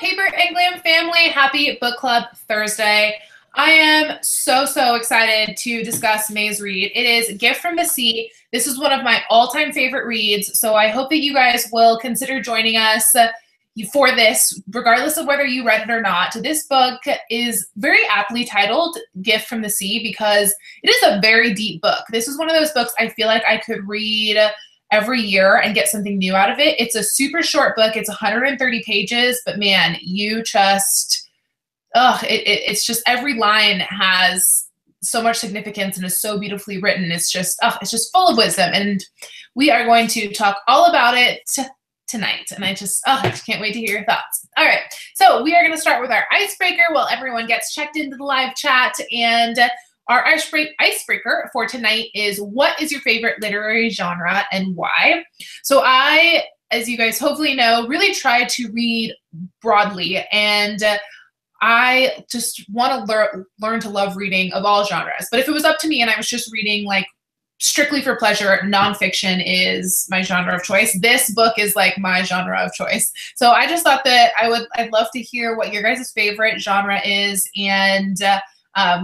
Paper and Glam family, happy Book Club Thursday. I am so, so excited to discuss May's read. It is Gift from the Sea. This is one of my all-time favorite reads, so I hope that you guys will consider joining us for this, regardless of whether you read it or not. This book is very aptly titled Gift from the Sea because it is a very deep book. This is one of those books I feel like I could read every year and get something new out of it. It's a super short book. It's 130 pages, but man, you just, it's just every line has so much significance and is so beautifully written. It's just full of wisdom. And we are going to talk all about it tonight. And I just can't wait to hear your thoughts. All right. So we are going to start with our icebreaker while everyone gets checked into the live chat. And our icebreaker for tonight is, what is your favorite literary genre and why? So I, as you guys hopefully know, really try to read broadly, and I just want to learn to love reading of all genres. But if it was up to me and I was just reading like strictly for pleasure, nonfiction is my genre of choice. This book is like my genre of choice. So I just thought that I'd love to hear what your guys' favorite genre is, and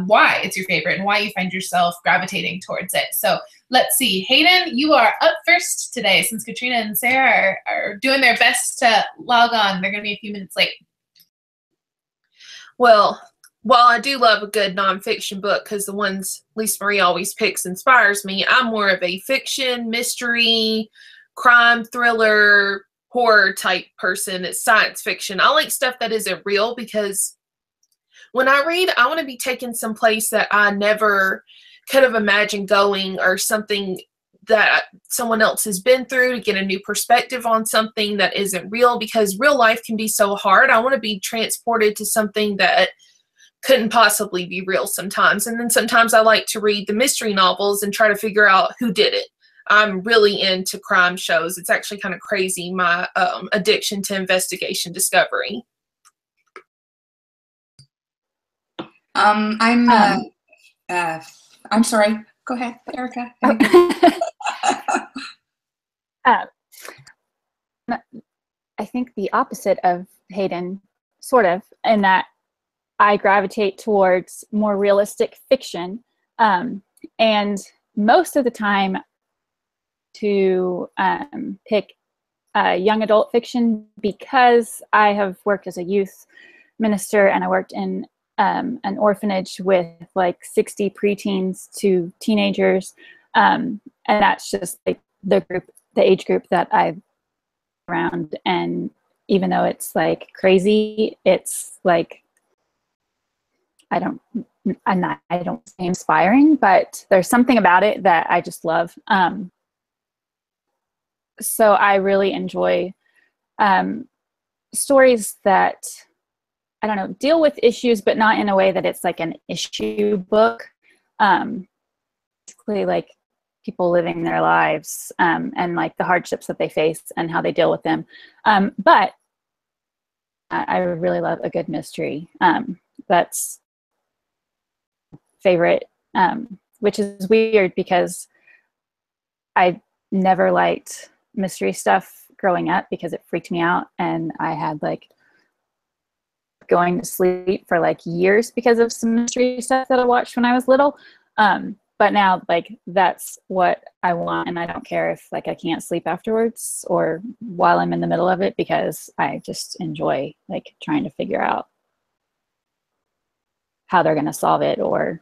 why it's your favorite and why you find yourself gravitating towards it. So let's see. Hayden, you are up first today, since Katrina and Sarah are doing their best to log on. They're going to be a few minutes late. Well, while I do love a good nonfiction book, because the ones Lisa Marie always picks inspires me, I'm more of a fiction, mystery, crime, thriller, horror type person. It's science fiction. I like stuff that isn't real, because when I read, I want to be taken someplace that I never could have imagined going, or something that someone else has been through, to get a new perspective on something that isn't real, because real life can be so hard. I want to be transported to something that couldn't possibly be real sometimes. And then sometimes I like to read the mystery novels and try to figure out who did it. I'm really into crime shows. It's actually kind of crazy, my addiction to Investigation Discovery. I'm sorry. Go ahead, Erica. I think the opposite of Hayden, sort of, in that I gravitate towards more realistic fiction. And most of the time to pick young adult fiction, because I have worked as a youth minister, and I worked in an orphanage with like 60 preteens to teenagers, and that's just like the age group that I've around. And even though it's like crazy, it's like I don't say inspiring, but there's something about it that I just love. So I really enjoy stories that, I don't know, deal with issues, but not in a way that it's like an issue book. Basically like people living their lives, and like the hardships that they face and how they deal with them. But I really love a good mystery. That's favorite, which is weird because I never liked mystery stuff growing up because it freaked me out, and I had like going to sleep for like years because of some mystery stuff that I watched when I was little. But now like that's what I want, and I don't care if like I can't sleep afterwards or while I'm in the middle of it, because I just enjoy like trying to figure out how they're going to solve it, or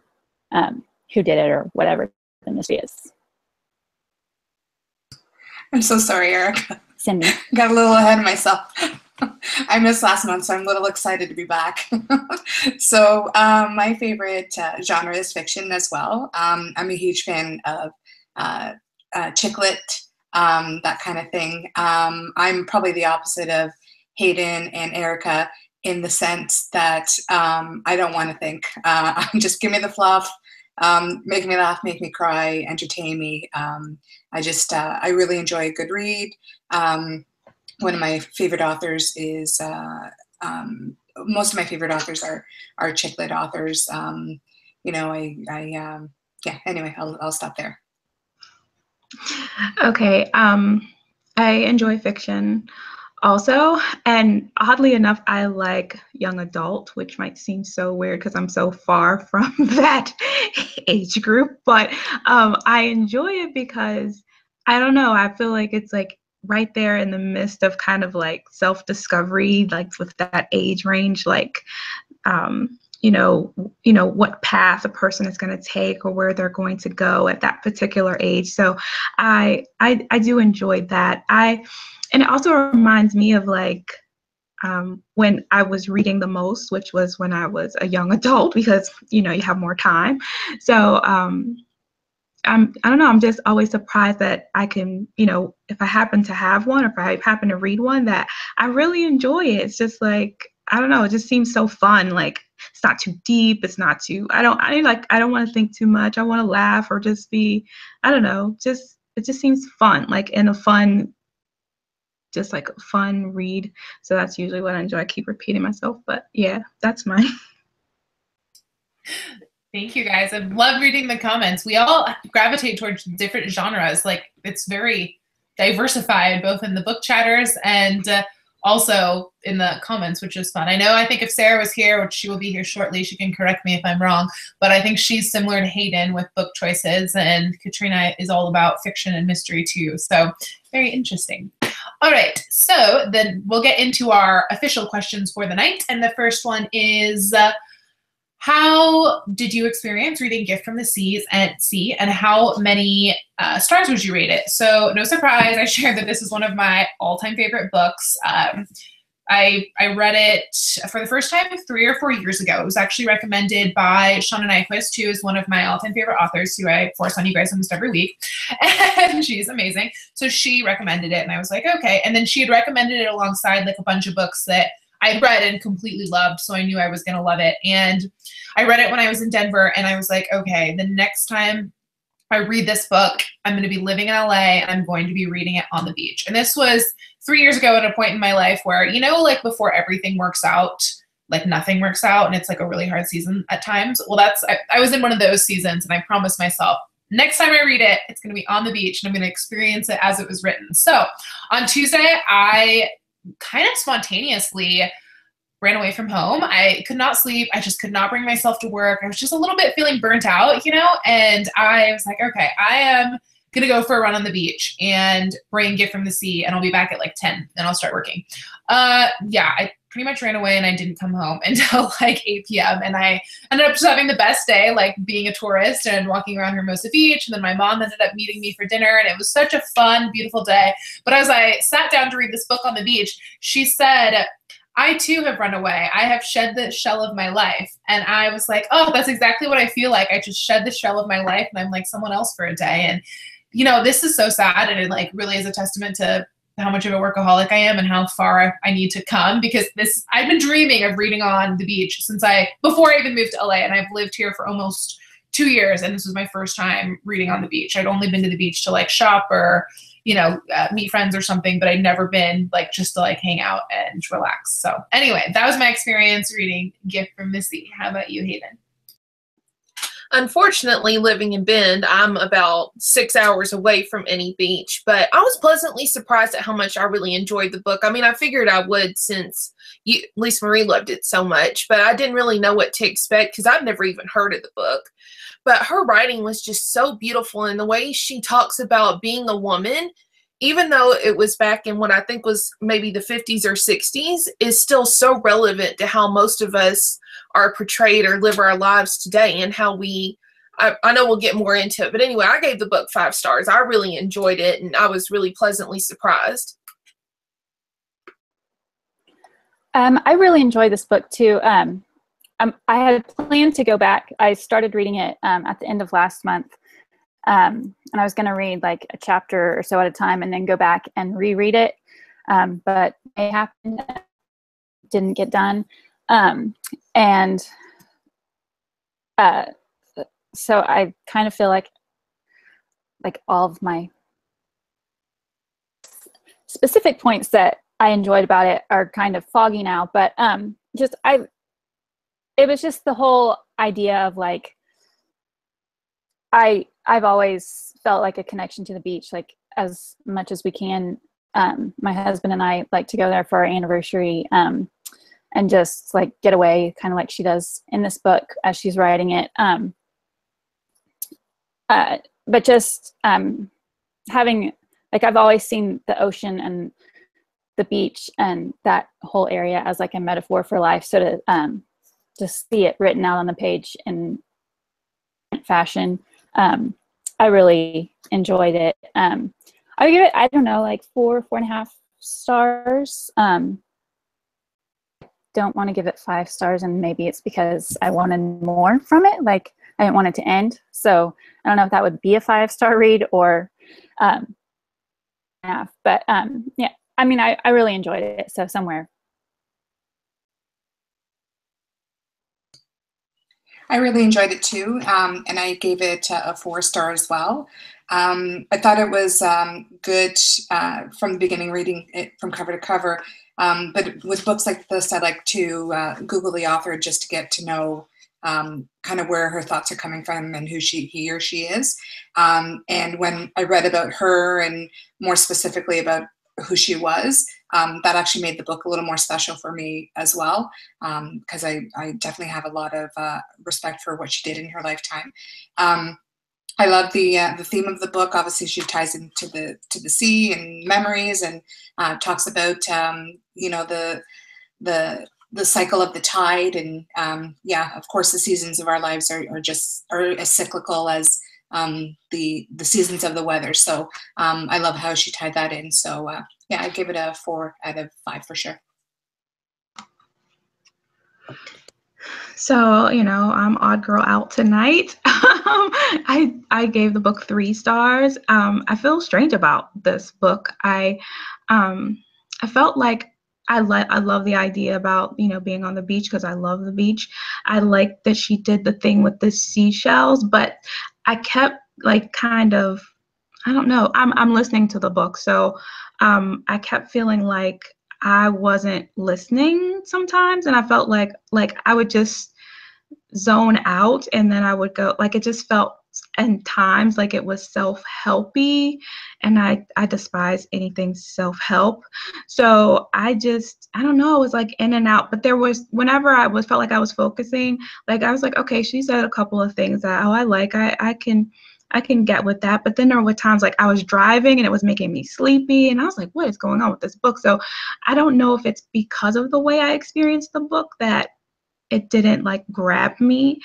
who did it, or whatever the mystery is. I'm so sorry, Erica. Cindy. Got a little ahead of myself. I missed last month, so I'm a little excited to be back. So my favorite genre is fiction as well. I'm a huge fan of chick lit, that kind of thing. I'm probably the opposite of Hayden and Erica in the sense that I don't want to think. Just give me the fluff, make me laugh, make me cry, entertain me. I really enjoy a good read. One of my favorite authors is, most of my favorite authors are chick lit authors. You know, yeah, anyway, I'll stop there. Okay. I enjoy fiction. also. And oddly enough, I like young adult, which might seem so weird because I'm so far from that age group, but I enjoy it because, I don't know, I feel like it's like right there in the midst of kind of like self-discovery, like with that age range, like, you know, what path a person is going to take or where they're going to go at that particular age. So I do enjoy that. And it also reminds me of like, when I was reading the most, which was when I was a young adult, because, you know, you have more time. So, I don't know, I'm just always surprised that I can, you know, if I happen to have one, or if I happen to read one, that I really enjoy it. It's just like, I don't know, it just seems so fun. Like, it's not too deep. It's not too, I don't want to think too much. I want to laugh or just be, I don't know, just, it just seems fun, like in a fun, just like a fun read. So that's usually what I enjoy. I keep repeating myself, but yeah, that's mine. Thank you guys. I love reading the comments. We all gravitate towards different genres. Like, it's very diversified, both in the book chatters and also in the comments, which is fun. I know, I think if Sarah was here, which she will be here shortly, she can correct me if I'm wrong, but I think she's similar to Hayden with book choices, and Katrina is all about fiction and mystery too. So very interesting. All right, so then we'll get into our official questions for the night. And the first one is, how did you experience reading Gift from the Sea, and how many stars would you rate it? So no surprise, I shared that this is one of my all-time favorite books. I read it for the first time 3 or 4 years ago. It was actually recommended by Shauna Niequist, who is one of my all-time favorite authors, who I force on you guys almost every week. And she's amazing. So she recommended it, and I was like, okay. And then she had recommended it alongside like a bunch of books that I'd read and completely loved, so I knew I was going to love it. And I read it when I was in Denver, and I was like, okay, the next time I read this book, I'm going to be living in LA, and I'm going to be reading it on the beach. And this was 3 years ago at a point in my life where, you know, like before everything works out, like nothing works out, and it's like a really hard season at times. Well, I was in one of those seasons, and I promised myself, next time I read it, it's going to be on the beach, and I'm going to experience it as it was written. So on Tuesday, I kind of spontaneously ran away from home. I could not sleep. I just could not bring myself to work. I was just a little bit feeling burnt out, you know, and I was like, okay, I am going to go for a run on the beach and bring Gift from the Sea, and I'll be back at like 10 and I'll start working. Yeah, I pretty much ran away, and I didn't come home until like 8 p.m. And I ended up just having the best day, like being a tourist and walking around Hermosa Beach. And then my mom ended up meeting me for dinner, and it was such a fun, beautiful day. But as I sat down to read this book on the beach, she said, I too have run away. I have shed the shell of my life. And I was like, oh, that's exactly what I feel like. I just shed the shell of my life, and I'm like someone else for a day. And, you know, this is so sad. And it like really is a testament to how much of a workaholic I am and how far I need to come, because this, I've been dreaming of reading on the beach since before I even moved to LA, and I've lived here for almost 2 years, and this was my first time reading on the beach. I'd only been to the beach to like shop or, you know, meet friends or something, but I'd never been like just to like hang out and relax. So anyway, that was my experience reading Gift from the Sea. How about you, Hayden? Unfortunately, living in Bend, I'm about 6 hours away from any beach, but I was pleasantly surprised at how much I really enjoyed the book. I mean, I figured I would, since Lisa Marie loved it so much, but I didn't really know what to expect because I've never even heard of the book. But her writing was just so beautiful, and the way she talks about being a woman, even though it was back in what I think was maybe the 50s or 60s, is still so relevant to how most of us are portrayed or live our lives today, and how we, I know we'll get more into it, but anyway, I gave the book 5 stars. I really enjoyed it, and I was really pleasantly surprised. I really enjoyed this book too. I had planned to go back. I started reading it at the end of last month. And I was going to read like a chapter or so at a time and then go back and reread it. But it happened, didn't get done. So I kind of feel like all of my specific points that I enjoyed about it are kind of foggy now, but, it was just the whole idea of like, I've always felt like a connection to the beach, like as much as we can my husband and I like to go there for our anniversary, and just like get away, kind of like she does in this book as she's writing it. But just having, like, I've always seen the ocean and the beach and that whole area as like a metaphor for life. So to just see it written out on the page in fashion, I really enjoyed it. I would give it, I don't know, like 4.5 stars. Don't want to give it 5 stars, and maybe it's because I wanted more from it. Like, I didn't want it to end. So I don't know if that would be a 5-star read or half. But yeah, I mean, I really enjoyed it. So somewhere. I really enjoyed it too. And I gave it a 4-star as well. I thought it was good from the beginning, reading it from cover to cover. But with books like this, I like to Google the author just to get to know kind of where her thoughts are coming from and who he or she is. And when I read about her and more specifically about who she was, that actually made the book a little more special for me as well, because I definitely have a lot of respect for what she did in her lifetime. I love the theme of the book. Obviously, she ties into the sea and memories, and talks about you know, the cycle of the tide, and yeah, of course, the seasons of our lives are as cyclical as the seasons of the weather. So I love how she tied that in. So yeah, I give it a 4 out of 5 for sure. So, you know, I'm odd girl out tonight. I gave the book 3 stars. I feel strange about this book. I felt like I love the idea about, you know, being on the beach, because I love the beach. I like that she did the thing with the seashells, but I kept like kind of, I don't know, I'm listening to the book. So I kept feeling like I wasn't listening sometimes, and I felt like I would just zone out, and then I would go, like, it just felt at times like it was self-helpy, and I despise anything self-help. So I don't know, it was like in and out. But there was, whenever felt like I was focusing, like I was like, okay, she said a couple of things that, oh, I like, I can get with that. But then there were times like I was driving and it was making me sleepy, and I was like, what is going on with this book? So I don't know if it's because of the way I experienced the book that it didn't like grab me.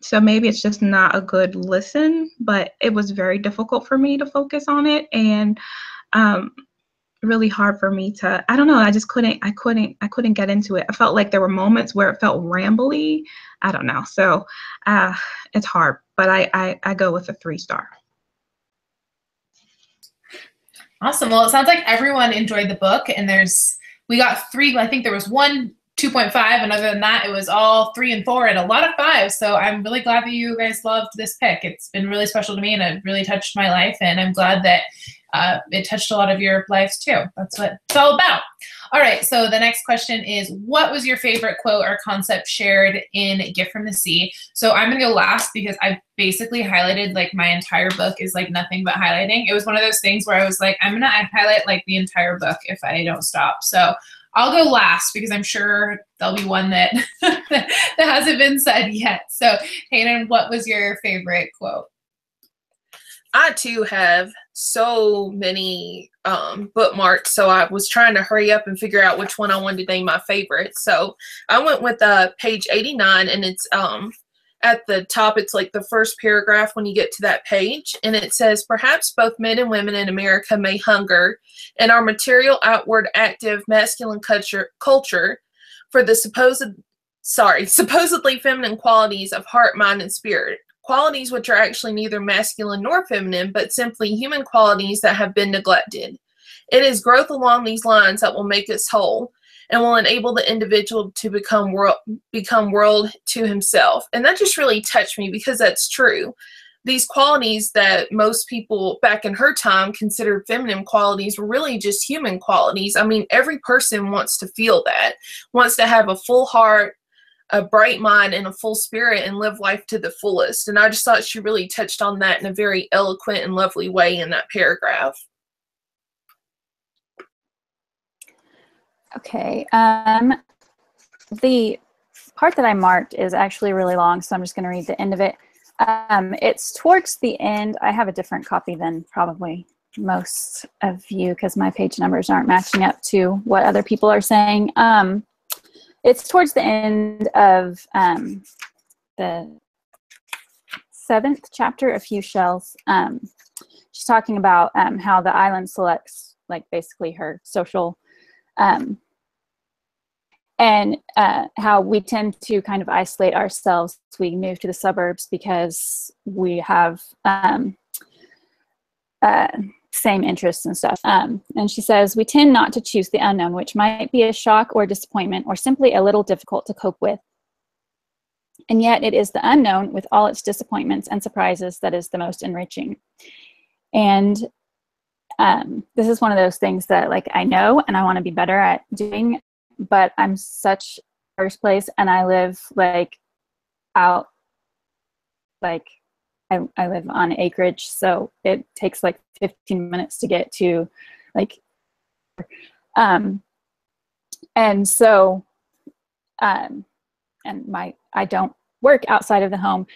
So maybe it's just not a good listen, but it was very difficult for me to focus on it, and really hard for me to, I don't know, I just couldn't get into it. I felt like there were moments where it felt rambly. I don't know. So it's hard, but I go with a 3-star. Awesome. Well, it sounds like everyone enjoyed the book, and we got 3, I think there was 1 2.5, and other than that, it was all 3 and 4 and a lot of 5. So I'm really glad that you guys loved this pick. It's been really special to me, and it really touched my life, and I'm glad that it touched a lot of your lives too. That's what it's all about. All right, so the next question is, what was your favorite quote or concept shared in Gift from the Sea? So I'm gonna go last, because I basically highlighted, like, my entire book is like nothing but highlighting. It was one of those things where I was like, I'm gonna highlight like the entire book if I don't stop. So I'll go last, because I'm sure there'll be one that that hasn't been said yet. So Hayden, what was your favorite quote? I too have so many bookmarks, so I was trying to hurry up and figure out which one I wanted to name my favorite. So I went with page 89, and it's at the top, it's like the first paragraph when you get to that page, and it says, perhaps both men and women in America may hunger, and our material, outward, active, masculine culture for the supposedly feminine qualities of heart, mind, and spirit. Qualities which are actually neither masculine nor feminine, but simply human qualities that have been neglected. It is growth along these lines that will make us whole and will enable the individual to become world to himself. And that just really touched me, because that's true. These qualities that most people back in her time considered feminine qualities were really just human qualities. I mean, every person wants to feel that, wants to have a full heart, a bright mind, and a full spirit, and live life to the fullest. And I just thought she really touched on that in a very eloquent and lovely way in that paragraph. Okay. The part that I marked is actually really long, so I'm just going to read the end of it. It's towards the end. I have a different copy than probably most of you because my page numbers aren't matching up to what other people are saying. It's towards the end of the 7th chapter, A Few Shells. She's talking about how the island selects, like, basically her social, how we tend to kind of isolate ourselves. We move to the suburbs because we have same interests and stuff. And she says, we tend not to choose the unknown, which might be a shock or disappointment or simply a little difficult to cope with. And yet it is the unknown with all its disappointments and surprises that is the most enriching. And this is one of those things that, like, I know and I want to be better at doing, but I'm such first place and I live, like, out, like, I live on acreage, so it takes like 15 minutes to get to, like, and so, and I don't work outside of the home,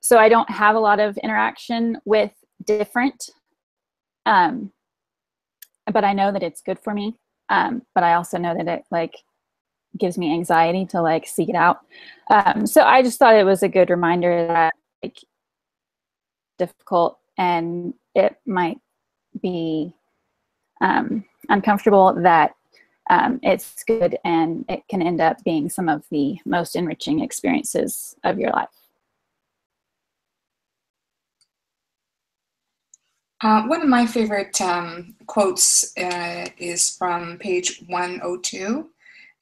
so I don't have a lot of interaction with different, but I know that it's good for me. But I also know that it, like, gives me anxiety to, like, seek it out. So I just thought it was a good reminder that, like, difficult and it might be uncomfortable, that it's good and it can end up being some of the most enriching experiences of your life. One of my favorite quotes is from page 102.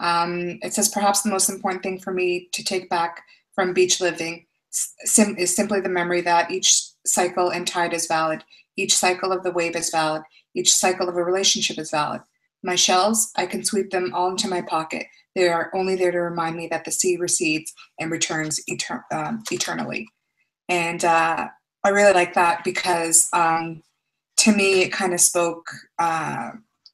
It says, perhaps the most important thing for me to take back from beach living is simply the memory that each cycle and tide is valid. Each cycle of the wave is valid. Each cycle of a relationship is valid. My shells, I can sweep them all into my pocket. They are only there to remind me that the sea recedes and returns eternally. And I really like that because to me, it kind of spoke,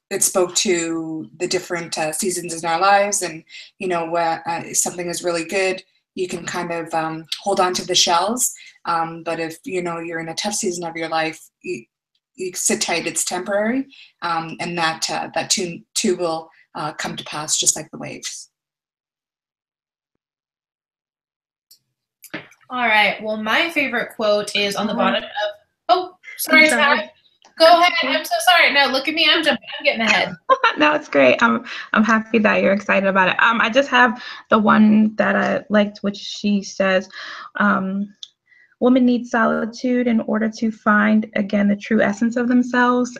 it spoke to the different seasons in our lives. And, you know, when something is really good, you can kind of hold on to the shells. But if, you know, you're in a tough season of your life, you sit tight, it's temporary. And that, that too will come to pass just like the waves. All right, well, my favorite quote is on the bottom of, oh, sorry, Ty. Go ahead, I'm so sorry. No, look at me, I'm getting ahead. No, it's great. I'm happy that you're excited about it. I just have the one that I liked, which she says, women need solitude in order to find, again, the true essence of themselves,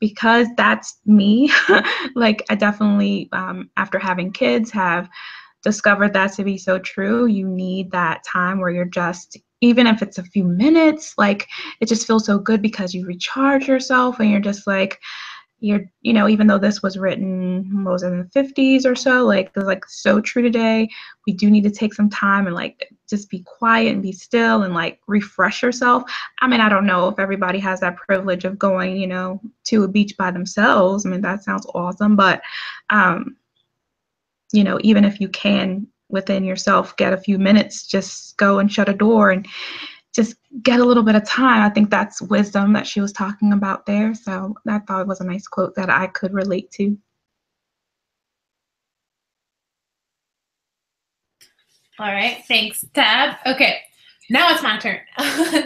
because that's me. Like, I definitely, after having kids, have discovered that to be so true. You need that time where you're just, even if it's a few minutes, like, it just feels so good because you recharge yourself and you're just like, you're, you know, even though this was written, what was it, in the 50s or so, like, it's like so true today. We do need to take some time and, like, just be quiet and be still and, like, refresh yourself. I mean, I don't know if everybody has that privilege of going, you know, to a beach by themselves. I mean, that sounds awesome, but, you know, even if you can within yourself get a few minutes, just go and shut a door and just get a little bit of time. I think that's wisdom that she was talking about there. So I thought it was a nice quote that I could relate to. All right, thanks, Tab. Okay, now it's my turn.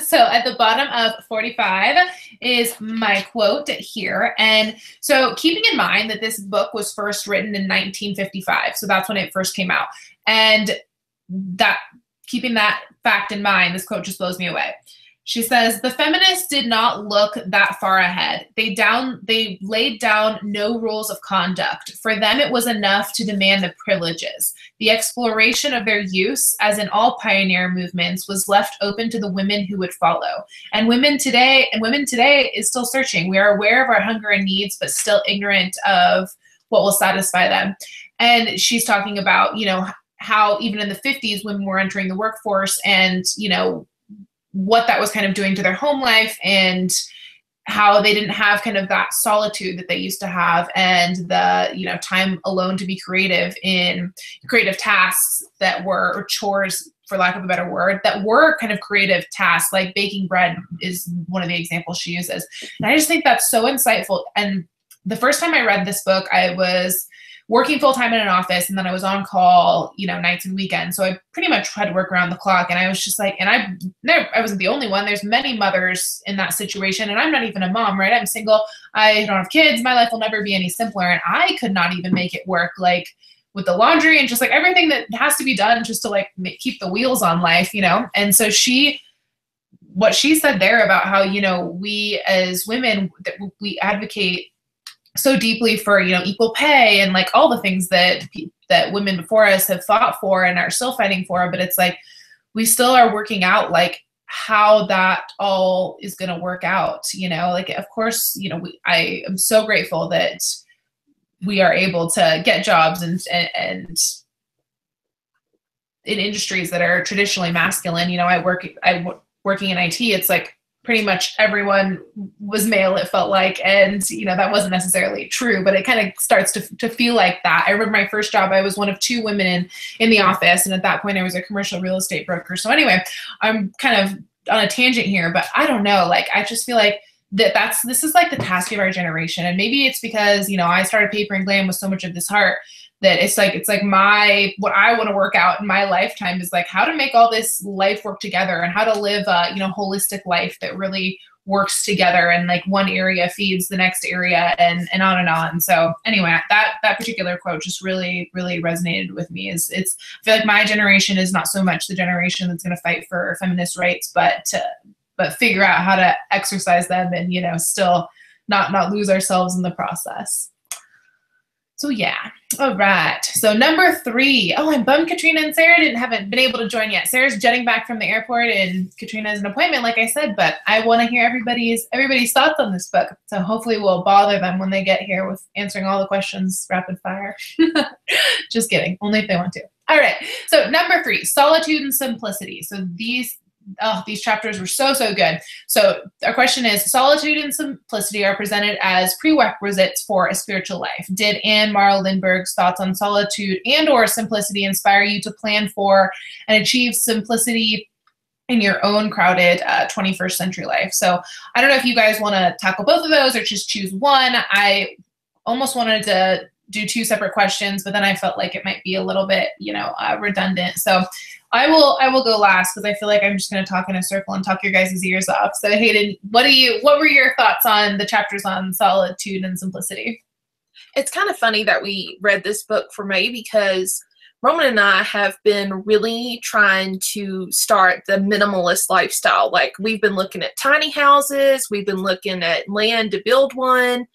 So at the bottom of 45 is my quote here. And so keeping in mind that this book was first written in 1955, so that's when it first came out. And that, keeping that fact in mind, this quote just blows me away. She says, the feminists did not look that far ahead. They laid down no rules of conduct. For them, it was enough to demand the privileges. The exploration of their use, as in all pioneer movements, was left open to the women who would follow. And women today is still searching. We are aware of our hunger and needs, but still ignorant of what will satisfy them. And she's talking about, you know, how even in the 50s, women were entering the workforce and, you know, what that was kind of doing to their home life and how they didn't have kind of that solitude that they used to have, and the, you know, time alone to be creative in creative tasks that were, or chores for lack of a better word, that were kind of creative tasks, like baking bread is one of the examples she uses. And I just think that's so insightful. And the first time I read this book, I was working full-time in an office, and then I was on call, you know, nights and weekends. So I pretty much had to work around the clock, and I was just like, and I wasn't the only one. There's many mothers in that situation, and I'm not even a mom, right? I'm single. I don't have kids. My life will never be any simpler. And I could not even make it work, like with the laundry and just like everything that has to be done just to like keep the wheels on life, you know? And so what she said there about how, you know, we as women, that we advocate so deeply for, you know, equal pay and like all the things that women before us have fought for and are still fighting for, but it's like, we still are working out like how that all is going to work out, you know, like, of course, you know, I am so grateful that we are able to get jobs and in industries that are traditionally masculine. You know, working in IT, it's like, pretty much everyone was male, it felt like, and you know, that wasn't necessarily true, but it kind of starts to feel like that. I remember my first job, I was one of two women in the office, and at that point I was a commercial real estate broker. So anyway, I'm kind of on a tangent here, but I don't know, like I just feel like this is like the task of our generation, and maybe it's because, you know, I started Paper and Glam with so much of this heart that it's like what I want to work out in my lifetime is like how to make all this life work together and how to live a, you know, holistic life that really works together, and like one area feeds the next area and on and on. So anyway, that particular quote just really, really resonated with me. I feel like my generation is not so much the generation that's going to fight for feminist rights, but figure out how to exercise them and, you know, still not lose ourselves in the process. So yeah. All right. So number 3. Oh, I'm bummed Katrina and Sarah haven't been able to join yet. Sarah's jetting back from the airport, and Katrina has an appointment, like I said, but I want to hear everybody's thoughts on this book. So hopefully we'll bother them when they get here with answering all the questions rapid fire. Just kidding. Only if they want to. All right. So number 3, solitude and simplicity. So these chapters were so, so good. So our question is, solitude and simplicity are presented as prerequisites for a spiritual life. Did Anne Morrow Lindbergh's thoughts on solitude and or simplicity inspire you to plan for and achieve simplicity in your own crowded 21st century life? So I don't know if you guys want to tackle both of those or just choose one. I almost wanted to do 2 separate questions, but then I felt like it might be a little bit, you know, redundant. So I will go last because I feel like I'm just going to talk in a circle and talk your guys' ears off. So Hayden, what were your thoughts on the chapters on solitude and simplicity? It's kind of funny that we read this book for May, because Roman and I have been really trying to start the minimalist lifestyle. Like we've been looking at tiny houses, we've been looking at land to build one,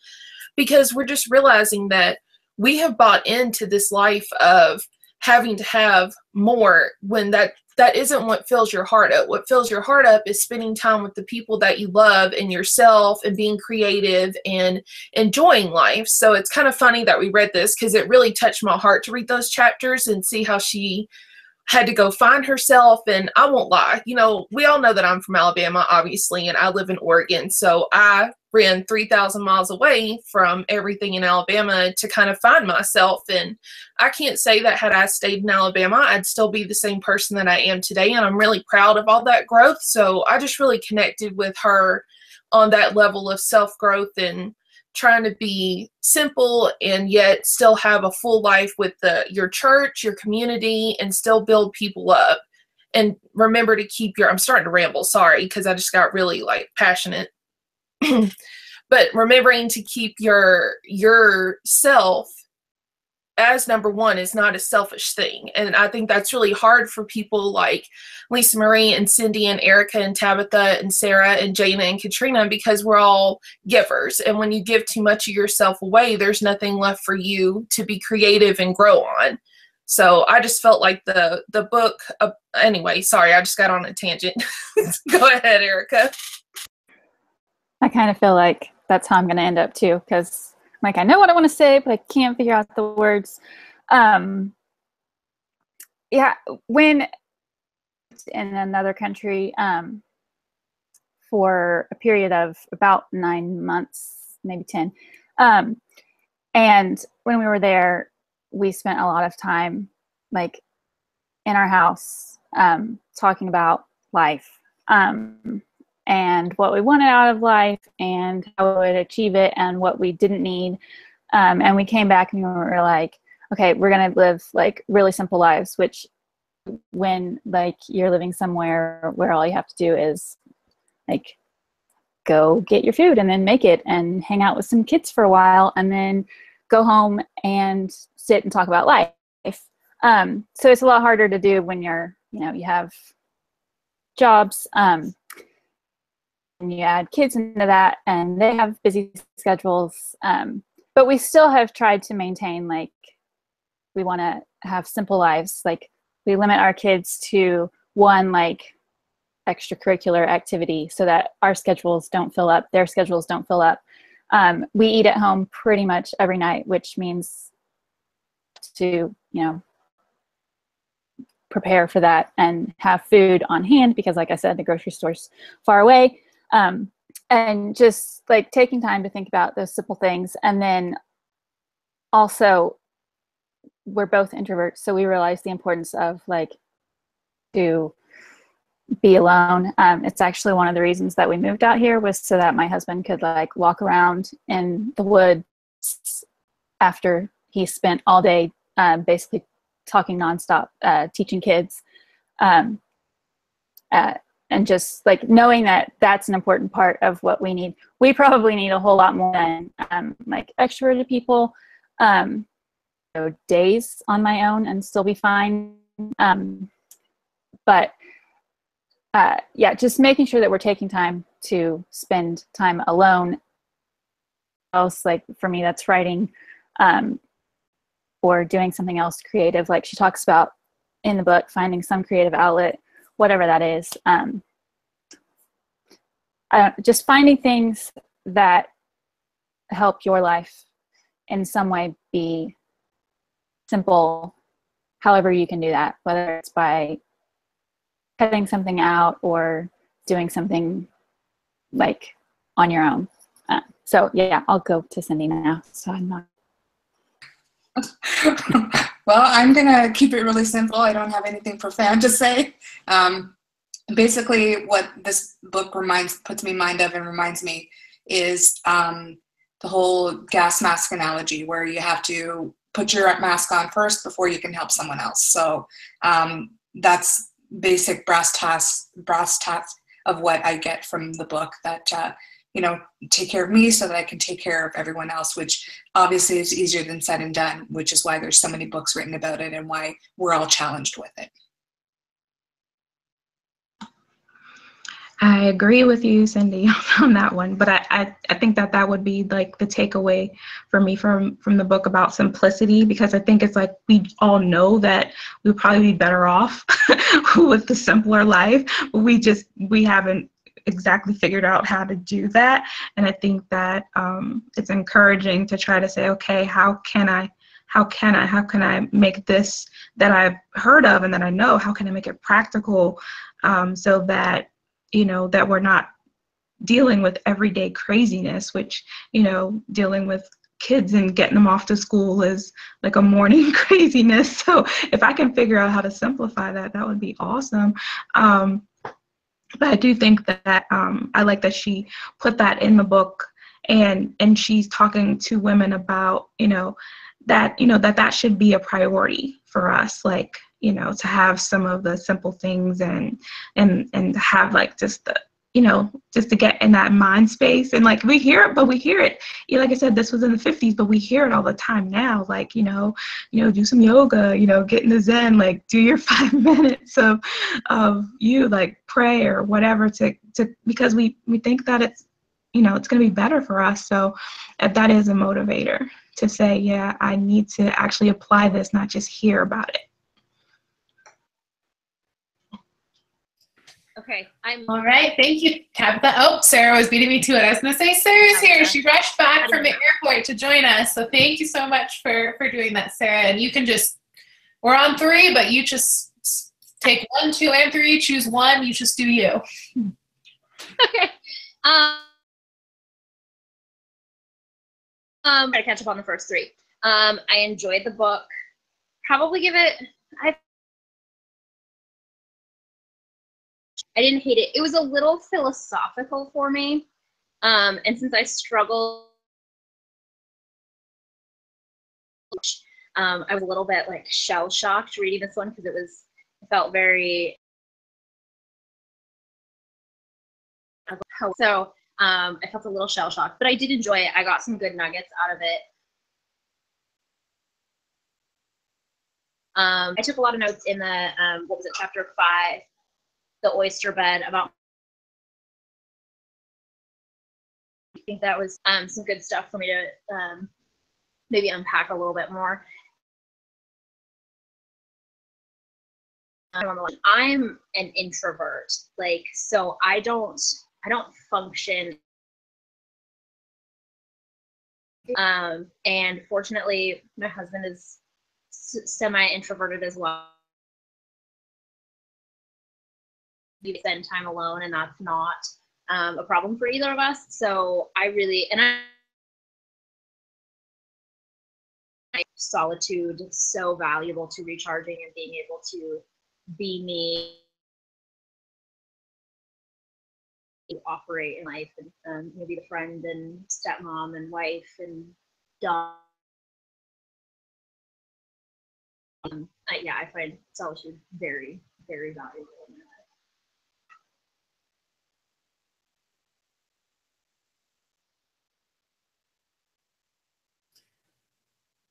because we're just realizing that we have bought into this life of having to have more when that isn't what fills your heart up. What fills your heart up is spending time with the people that you love and yourself and being creative and enjoying life. So it's kind of funny that we read this, because it really touched my heart to read those chapters and see how she had to go find herself. And I won't lie, you know, we all know that I'm from Alabama, obviously, and I live in Oregon. So I ran 3,000 miles away from everything in Alabama to kind of find myself. And I can't say that had I stayed in Alabama, I'd still be the same person that I am today. And I'm really proud of all that growth. So I just really connected with her on that level of self-growth and trying to be simple and yet still have a full life with your church, your community, and still build people up. And remember to keep I'm starting to ramble, sorry, because I just got really like passionate. But remembering to keep yourself as number one is not a selfish thing. And I think that's really hard for people like Lisa Marie and Cindy and Erica and Tabitha and Sarah and Jana and Katrina, because we're all givers. And when you give too much of yourself away, there's nothing left for you to be creative and grow on. So I just felt like the book, anyway, sorry, I just got on a tangent. Go ahead, Erica. I kind of feel like that's how I'm going to end up too, because like I know what I want to say, but I can't figure out the words. Yeah, when in another country, for a period of about 9 months, maybe 10. And when we were there, we spent a lot of time like in our house, talking about life, and what we wanted out of life and how we would achieve it and what we didn't need. And we came back and we were like, okay, we're going to live like really simple lives, which when like you're living somewhere where all you have to do is like go get your food and then make it and hang out with some kids for a while and then go home and sit and talk about life. So it's a lot harder to do when you're, you know, you have jobs, and you add kids into that, and they have busy schedules. But we still have tried to maintain, like, we want to have simple lives. Like, we limit our kids to one, like, extracurricular activity so that our schedules don't fill up, their schedules don't fill up. We eat at home pretty much every night, which means to, you know, prepare for that and have food on hand because, like I said, the grocery store's far away. And just like taking time to think about those simple things. And then also we're both introverts, so we realize the importance of like to be alone. It's actually one of the reasons that we moved out here was so that my husband could like walk around in the woods after he spent all day basically talking nonstop, teaching kids, and just like knowing that that's an important part of what we need. We probably need a whole lot more than like extroverted people, you know, days on my own and still be fine. But yeah, just making sure that we're taking time to spend time alone. Else, like for me, that's writing, or doing something else creative. Like she talks about in the book, finding some creative outlet, whatever that is. Just finding things that help your life in some way be simple, however you can do that, whether it's by cutting something out or doing something like on your own. So yeah, I'll go to Cindy now, so I'm not. Well, I'm going to keep it really simple. I don't have anything profound to say. Basically, what this book puts me in mind of and reminds me is the whole gas mask analogy, where you have to put your mask on first before you can help someone else. So that's basic brass tacks of what I get from the book, that you know, take care of me so that I can take care of everyone else, which obviously is easier than said and done, which is why there's so many books written about it and why we're all challenged with it. I agree with you, Cindy, on that one, but I think that would be like the takeaway for me from the book about simplicity, because I think it's like we all know that we'd probably be better off with the simpler life, but we haven't exactly figured out how to do that. And I think that it's encouraging to try to say, okay, how can I make this that I've heard of and that I know, how can I make it practical, so that, you know, that we're not dealing with everyday craziness, which, you know, dealing with kids and getting them off to school is like a morning craziness. So if I can figure out how to simplify that would be awesome. But I do think that I like that she put that in the book, and she's talking to women about, that should be a priority for us, like, you know, to have some of the simple things and have like just the, you know, just to get in that mind space. And like we hear it, like I said, this was in the 50s, but we hear it all the time now, like, you know, do some yoga, you know, get in the Zen, like do your 5 minutes of you like pray or whatever to because we think that it's, you know, it's going to be better for us. So that is a motivator to say, yeah, I need to actually apply this, not just hear about it. Okay, I'm all right. Thank you, Tabitha. Oh, Sarah was beating me to it. I was going to say, Sarah's here. She rushed back from the airport to join us. So thank you so much for doing that, Sarah. And you can just, we're on three, but you just take 1, 2, and 3. Choose one. You just do you. Okay. I catch up on the first three. I enjoyed the book. Probably give it, I didn't hate it. It was a little philosophical for me. And since I struggled, I was a little bit like shell-shocked reading this one because it felt very, so I felt a little shell-shocked, but I did enjoy it. I got some good nuggets out of it. I took a lot of notes in the, what was it, chapter 5, the oyster bed, about, I think that was some good stuff for me to maybe unpack a little bit more. I'm an introvert, like, so I don't function. And fortunately, my husband is semi-introverted as well. We spend time alone, and that's not a problem for either of us. So I really, and I solitude is so valuable to recharging and being able to be me, operate in life, and maybe the friend and stepmom and wife and dog. Yeah, I find solitude very, very valuable in my life.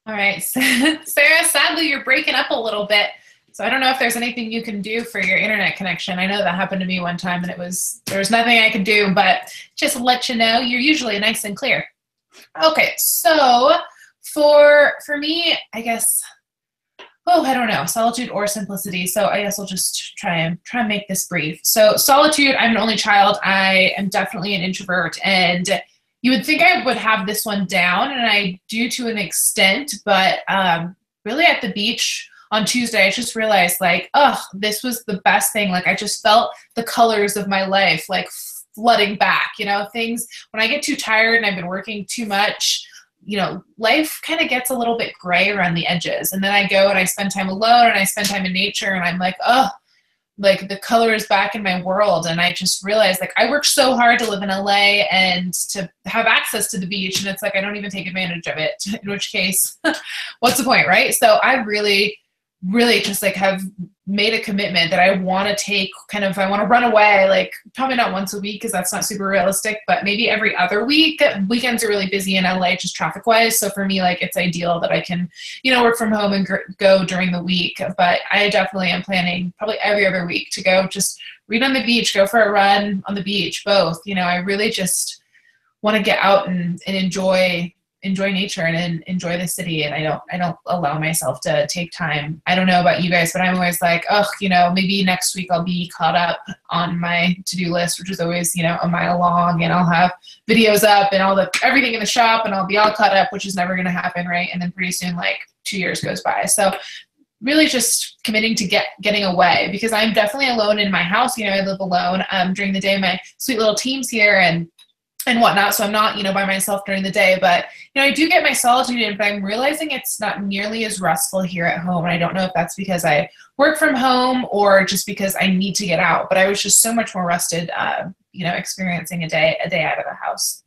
All right, Sarah, sadly you're breaking up a little bit. So I don't know if there's anything you can do for your internet connection. I know that happened to me one time, and there was nothing I could do, but just to let you know, you're usually nice and clear. Okay, so for me, I guess, oh, I don't know, solitude or simplicity. So I guess I'll just try and make this brief. So solitude, I'm an only child. I am definitely an introvert, and you would think I would have this one down, and I do to an extent, but really at the beach on Tuesday, I just realized, like, oh, this was the best thing. Like, I just felt the colors of my life, like, flooding back, you know, things. When I get too tired and I've been working too much, you know, life kind of gets a little bit gray around the edges. And then I go and I spend time alone, and I spend time in nature, and I'm like, oh, like, the color is back in my world. And I just realized, like, I worked so hard to live in LA and to have access to the beach, and it's like I don't even take advantage of it, in which case, what's the point, right? So I really, really just, like, have made a commitment that I want to take, kind of, I want to run away, like, probably not once a week because that's not super realistic, but maybe every other week. Weekends are really busy in LA, just traffic-wise, so for me, like, it's ideal that I can, you know, work from home and go during the week, but I definitely am planning probably every other week to go just read on the beach, go for a run on the beach, both. You know, I really just want to get out and enjoy nature and enjoy the city, and I don't allow myself to take time. I don't know about you guys, but I'm always like, oh, you know, maybe next week I'll be caught up on my to-do list, which is always, you know, a mile long, and I'll have videos up and all the everything in the shop, and I'll be all caught up, which is never going to happen, right? And then pretty soon, like, 2 years goes by. So really just committing to getting away, because I'm definitely alone in my house. You know, I live alone during the day. My sweet little team's here and whatnot, so I'm not, you know, by myself during the day, but, you know, I do get my solitude in, but I'm realizing it's not nearly as restful here at home, and I don't know if that's because I work from home or just because I need to get out, but I was just so much more rested, you know, experiencing a day out of the house.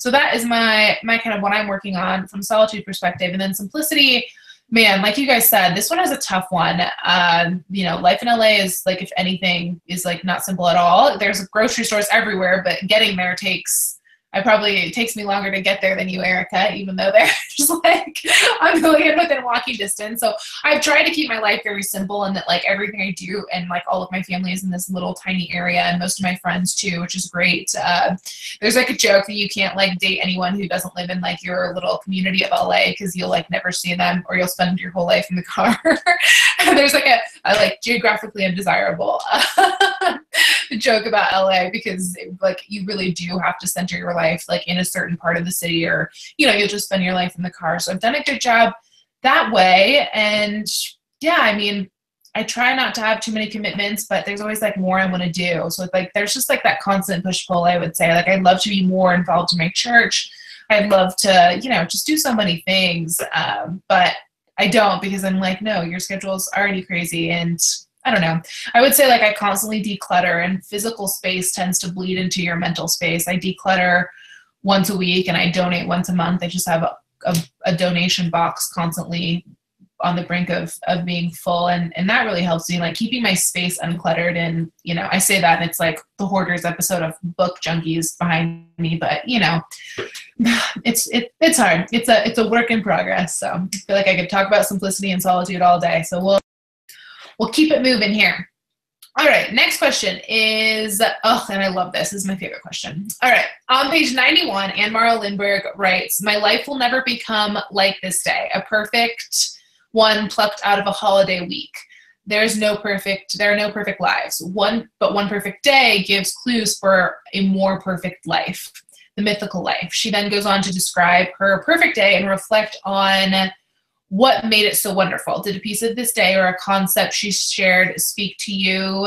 So that is my kind of what I'm working on from solitude perspective. And then simplicity, man, like you guys said, this one is a tough one. You know, life in LA is, like, if anything, is, like, not simple at all. There's grocery stores everywhere, but getting there it takes me longer to get there than you, Erica, even though there's, like, I'm really within walking distance. So I've tried to keep my life very simple, and that, like, everything I do and, like, all of my family is in this little tiny area, and most of my friends too, which is great. There's, like, a joke that you can't, like, date anyone who doesn't live in, like, your little community of LA, because you'll, like, never see them, or you'll spend your whole life in the car. There's, like, a like, geographically undesirable joke about LA, because, like, you really do have to center your life, like, in a certain part of the city, or, you know, you'll just spend your life in the car. So I've done a good job that way, and yeah, I mean, I try not to have too many commitments, but there's always like more I want to do. So it's like, there's just like that constant push pull. I would say, like, I'd love to be more involved in my church. I'd love to, you know, just do so many things. But I don't, because I'm like, no, your schedule's already crazy. And I don't know. I would say like I constantly declutter, and physical space tends to bleed into your mental space. I declutter once a week and I donate once a month. I just have a donation box constantly on the brink of being full. And that really helps me, like keeping my space uncluttered. And, you know, I say that and it's like the Hoarders episode of Book Junkies behind me, but you know, it's hard. It's a work in progress. So I feel like I could talk about simplicity and solitude all day. So we'll keep it moving here. All right, next question is, oh, and I love this. This is my favorite question. All right, on page 91, Anne Morrow Lindbergh writes, "My life will never become like this day, a perfect one plucked out of a holiday week. There are no perfect lives. But one perfect day gives clues for a more perfect life, the mythical life." She then goes on to describe her perfect day and reflect on what made it so wonderful. Did a piece of this day or a concept she shared speak to you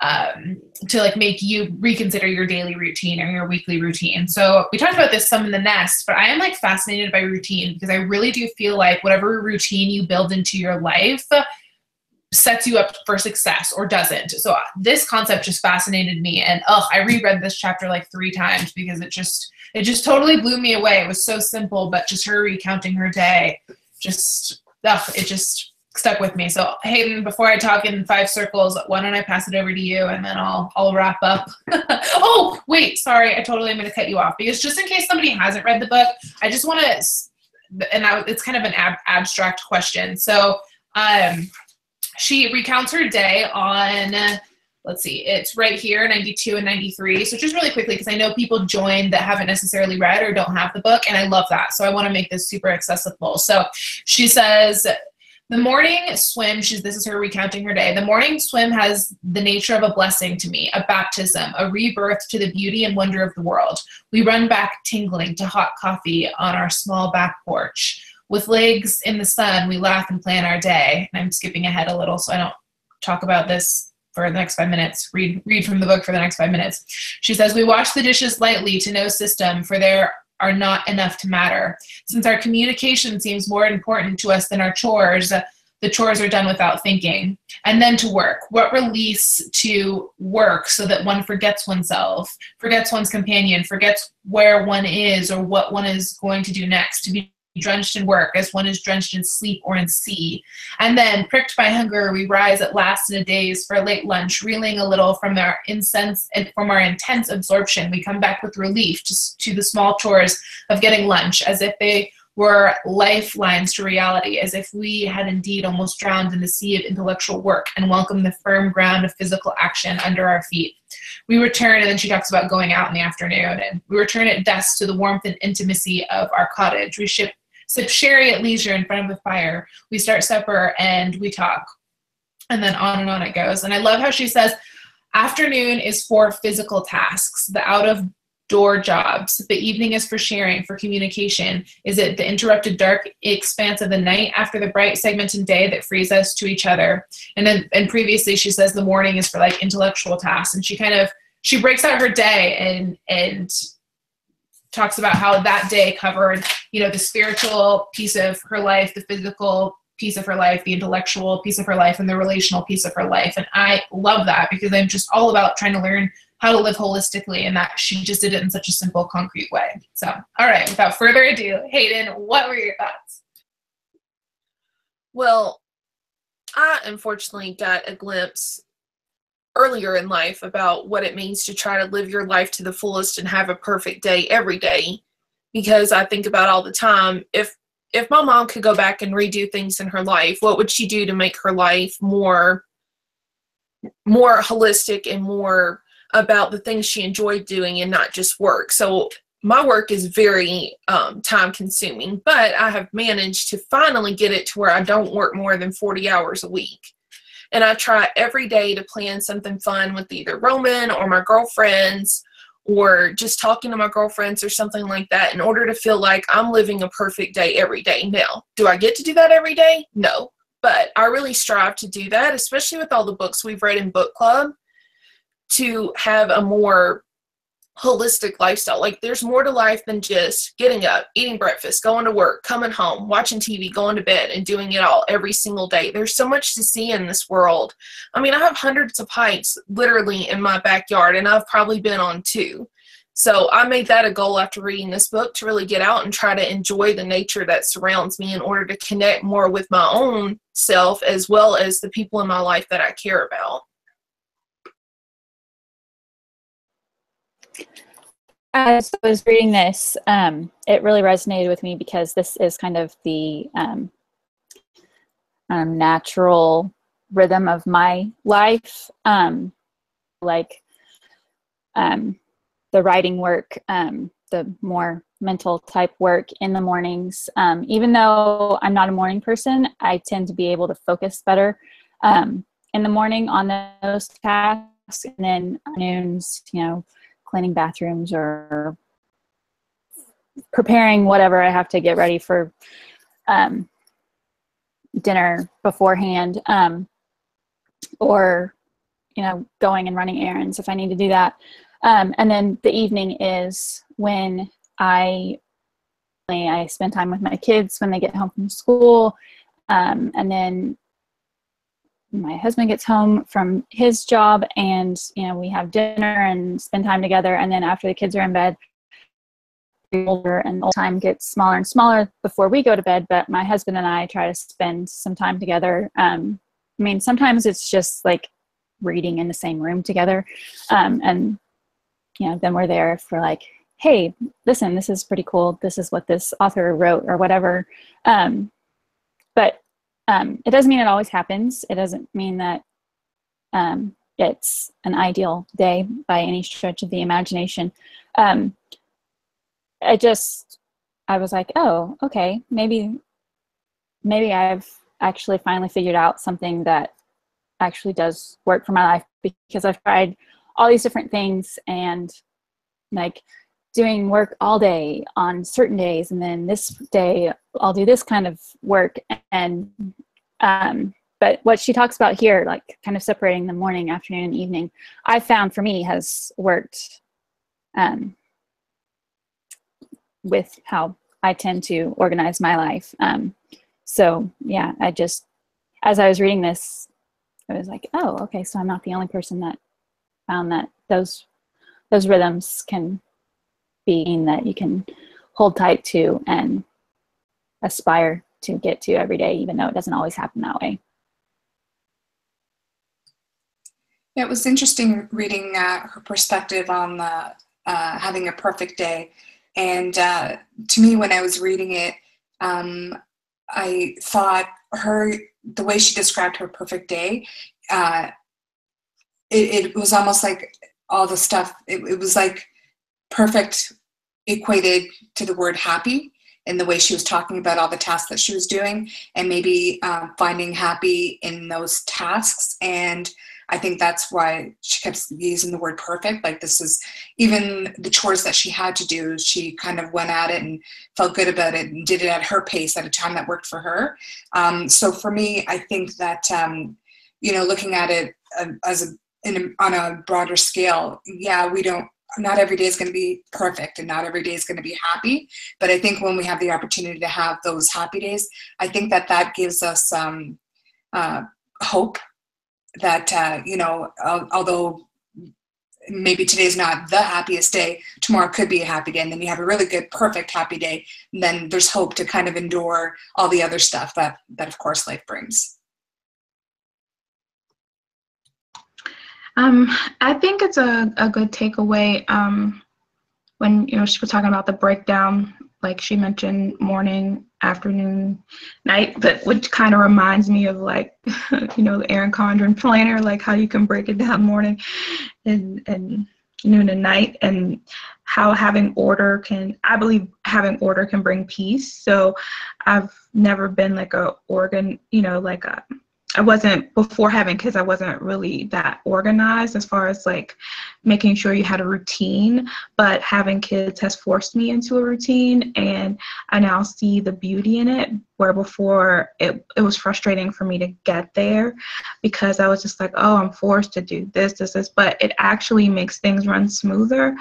to like make you reconsider your daily routine or your weekly routine? So we talked about this some in the nest, but I am like fascinated by routine, because I really do feel like whatever routine you build into your life sets you up for success or doesn't. So this concept just fascinated me, and I reread this chapter like 3 times because it just totally blew me away. It was so simple, but just her recounting her day, it just stuck with me. So Hayden, before I talk in 5 circles, why don't I pass it over to you, and then I'll wrap up. Oh, wait, sorry. I totally am going to cut you off, because just in case somebody hasn't read the book, I just want to, it's kind of an abstract question. So she recounts her day on, let's see, it's right here, 92 and 93. So just really quickly, because I know people joined that haven't necessarily read or don't have the book, and I love that. So I want to make this super accessible. So she says, "The morning swim," this is her recounting her day, "the morning swim has the nature of a blessing to me, a baptism, a rebirth to the beauty and wonder of the world. We run back tingling to hot coffee on our small back porch. With legs in the sun, we laugh and plan our day." And I'm skipping ahead a little so I don't talk about this for the next 5 minutes, read from the book for the next 5 minutes. She says, "We wash the dishes lightly to no system, for there are not enough to matter. Since our communication seems more important to us than our chores, the chores are done without thinking. And then to work. What release to work so that one forgets oneself, forgets one's companion, forgets where one is or what one is going to do next, to be drenched in work as one is drenched in sleep or in sea. And then, pricked by hunger, we rise at last in a daze for a late lunch, reeling a little from our intense absorption. We come back with relief to the small chores of getting lunch, as if they were lifelines to reality, as if we had indeed almost drowned in the sea of intellectual work and welcomed the firm ground of physical action under our feet. We return," and then she talks about going out in the afternoon, "and we return at dusk to the warmth and intimacy of our cottage. We sip sherry at leisure in front of the fire. We start supper and we talk." And then on and on it goes. And I love how she says, "Afternoon is for physical tasks, the out-of-door jobs. The evening is for sharing, for communication. Is it the interrupted dark expanse of the night after the bright segment in day that frees us to each other?" And then, and previously she says the morning is for like intellectual tasks. And she breaks out her day and talks about how that day covered, you know, the spiritual piece of her life, the physical piece of her life, the intellectual piece of her life, and the relational piece of her life. And I love that, because I'm just all about trying to learn how to live holistically, and that she just did it in such a simple, concrete way. So, all right, without further ado, Hayden, what were your thoughts? Well, I unfortunately got a glimpse earlier in life about what it means to try to live your life to the fullest and have a perfect day every day, because I think about all the time, if my mom could go back and redo things in her life, what would she do to make her life more holistic and more about the things she enjoyed doing and not just work. So my work is very time consuming, but I have managed to finally get it to where I don't work more than 40 hours a week. And I try every day to plan something fun with either Roman or my girlfriends, or just talking to my girlfriends or something like that, in order to feel like I'm living a perfect day every day. Now, do I get to do that every day? No. But I really strive to do that, especially with all the books we've read in book club, to have a more holistic lifestyle. Like, there's more to life than just getting up, eating breakfast, going to work, coming home, watching TV, going to bed, and doing it all every single day. There's so much to see in this world. I mean, I have hundreds of hikes literally in my backyard, and I've probably been on 2. So I made that a goal after reading this book, to really get out and try to enjoy the nature that surrounds me in order to connect more with my own self, as well as the people in my life that I care about. As I was reading this, it really resonated with me, because this is kind of the natural rhythm of my life, the writing work, the more mental type work in the mornings. Even though I'm not a morning person, I tend to be able to focus better in the morning on those tasks, and then afternoons, you know, cleaning bathrooms or preparing whatever I have to get ready for dinner beforehand, or, you know, going and running errands if I need to do that. And then the evening is when I spend time with my kids when they get home from school, and then my husband gets home from his job, and, you know, we have dinner and spend time together. And then after the kids are in bed, older and old time gets smaller and smaller before we go to bed. But my husband and I try to spend some time together. I mean, sometimes it's just like reading in the same room together, and, you know, then we're there for like, hey, listen, this is pretty cool, this is what this author wrote, or whatever. It doesn't mean it always happens. It doesn't mean that it's an ideal day by any stretch of the imagination. I was like, oh, okay, maybe I've actually finally figured out something that actually does work for my life, because I've tried all these different things, and like doing work all day on certain days, and then this day I'll do this kind of work. And but what she talks about here, like kind of separating the morning, afternoon, and evening, I found for me has worked with how I tend to organize my life. So yeah, as I was reading this, I was like, oh, okay, so I'm not the only person that found that those rhythms can be that you can hold tight to and aspire to get to every day, even though it doesn't always happen that way. It was interesting reading her perspective on having a perfect day. And to me, when I was reading it, I thought the way she described her perfect day, it was almost like all the stuff, it was like perfect equated to the word happy, in the way she was talking about all the tasks that she was doing, and maybe finding happy in those tasks. And I think that's why she kept using the word perfect. Like, this is, even the chores that she had to do, she kind of went at it and felt good about it and did it at her pace, at a time that worked for her. So for me, I think that, you know, looking at it on a broader scale, yeah, not every day is going to be perfect, and not every day is going to be happy. But I think when we have the opportunity to have those happy days, I think that gives us hope that, you know, although maybe today's not the happiest day, tomorrow could be a happy day. And then you have a really good, perfect, happy day. And then there's hope to kind of endure all the other stuff that of course life brings. I think it's a good takeaway when, you know, she was talking about the breakdown, like she mentioned morning, afternoon, night, but which kind of reminds me of, like, you know, the Erin Condren planner, like how you can break it down morning and noon and night, and how having order can bring peace. So I've never been like a I wasn't, before having kids, I wasn't really that organized as far as like making sure you had a routine, but having kids has forced me into a routine, and I now see the beauty in it, where before it was frustrating for me to get there because I was just like, oh, I'm forced to do this, but it actually makes things run smoother.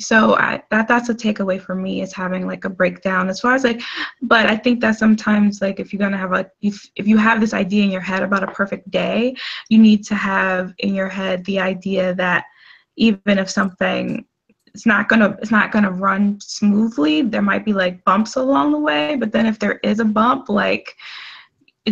So that's a takeaway for me, is having like a breakdown as far as like, but I think that sometimes like if you're going to have a, if you have this idea in your head about a perfect day, you need to have in your head the idea that even if something, it's not going to run smoothly, there might be like bumps along the way, but then if there is a bump, like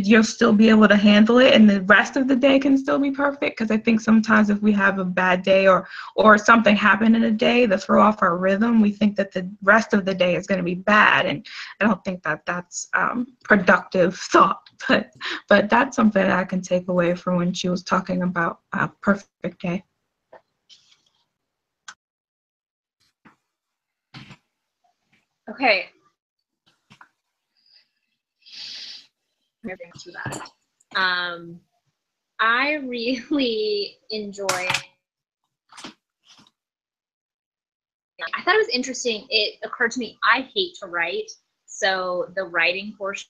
you'll still be able to handle it, and the rest of the day can still be perfect. Because I think sometimes if we have a bad day or something happened in a day that throw off our rhythm, we think that the rest of the day is going to be bad, and I don't think that that's productive thought. But that's something that I can take away from when she was talking about a perfect day. Okay. To that. I really enjoy, I thought it was interesting, it occurred to me, I hate to write, so the writing portion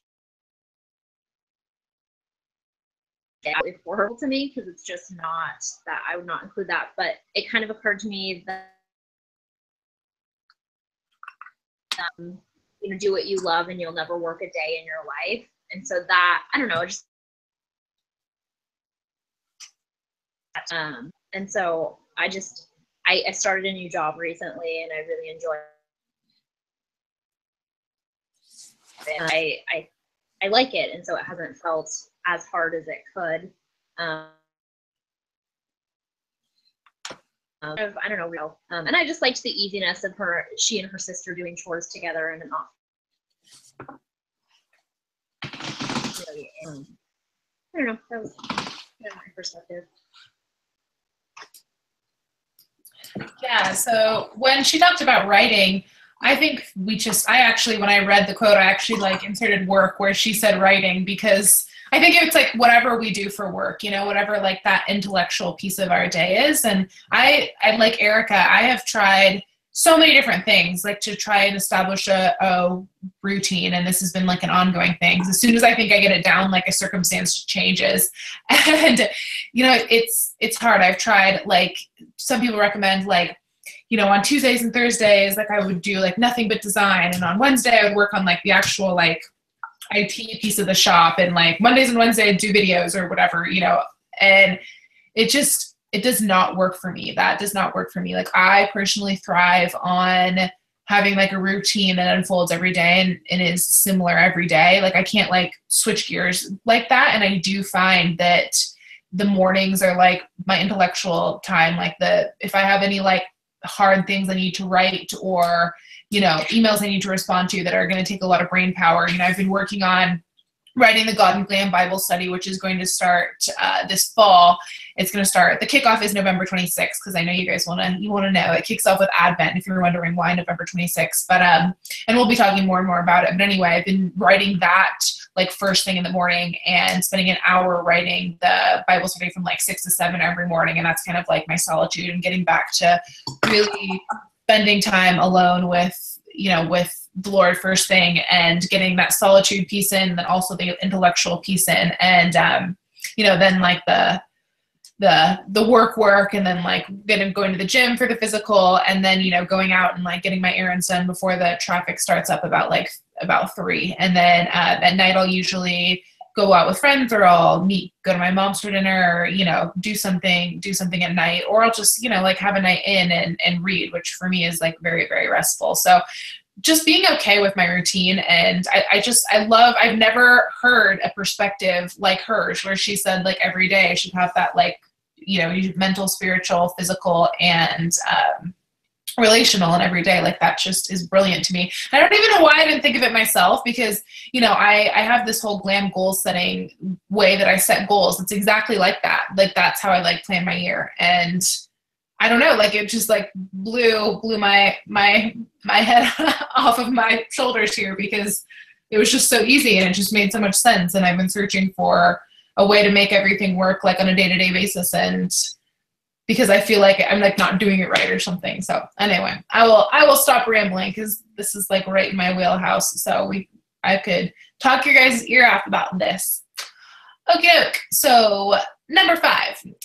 is horrible to me because it's just not that, I would not include that, but it kind of occurred to me that you know, do what you love and you'll never work a day in your life. And so that, I don't know, just and so I started a new job recently, and I really enjoy it. And I like it, and so it hasn't felt as hard as it could. I don't know, and I just liked the easiness of her, she and her sister doing chores together in an office. I don't know, that was kind of my perspective. Yeah, so when she talked about writing, I think I actually, when I read the quote, I actually like inserted work where she said writing, because I think it's like whatever we do for work, you know, whatever like that intellectual piece of our day is. And I like Erica, I have tried so many different things, like to try and establish a routine, and this has been like an ongoing thing. As soon as I think I get it down, like a circumstance changes, and you know, it's hard. I've tried, like some people recommend, like, you know, on Tuesdays and Thursdays, like I would do like nothing but design, and on Wednesday I would work on like the actual like IT piece of the shop, and like Mondays and Wednesday I'd do videos or whatever, you know, and it does not work for me. That does not work for me. Like I personally thrive on having like a routine that unfolds every day and is similar every day. Like I can't like switch gears like that. And I do find that the mornings are like my intellectual time. Like if I have any like hard things I need to write, or, you know, emails I need to respond to that are going to take a lot of brain power. You know, I've been working on writing the God and Glam Bible study, which is going to start this fall. It's going to start, the kickoff is November 26th, because I know you guys want to know. It kicks off with Advent, if you're wondering why November 26th. But, and we'll be talking more and more about it. But anyway, I've been writing that like first thing in the morning and spending an hour writing the Bible study from like 6 to 7 every morning. And that's kind of like my solitude and getting back to really spending time alone with, you know, with the Lord first thing, and getting that solitude piece in, then also the intellectual piece in, and you know, then like the work, and then like then going to the gym for the physical, and then, you know, going out and like getting my errands done before the traffic starts up about 3. And then at night I'll usually go out with friends, or I'll go to my mom's for dinner, or, you know, do something at night, or I'll just, you know, like have a night in and read, which for me is like very, very restful. So just being okay with my routine. And I've never heard a perspective like hers, where she said like every day should have that, like, you know, mental, spiritual, physical, and relational, and every day, like that just is brilliant to me. I don't even know why I didn't think of it myself, because, you know, I have this whole glam goal setting way that I set goals. It's exactly like that. Like that's how I like plan my year. And I don't know, like it just like blew my head off of my shoulders here, because it was just so easy and it just made so much sense. And I've been searching for a way to make everything work like on a day-to-day basis, and because I feel like I'm like not doing it right or something. So anyway, I will stop rambling because this is like right in my wheelhouse. So I could talk your guys' ear off about this. Okay, so number 5,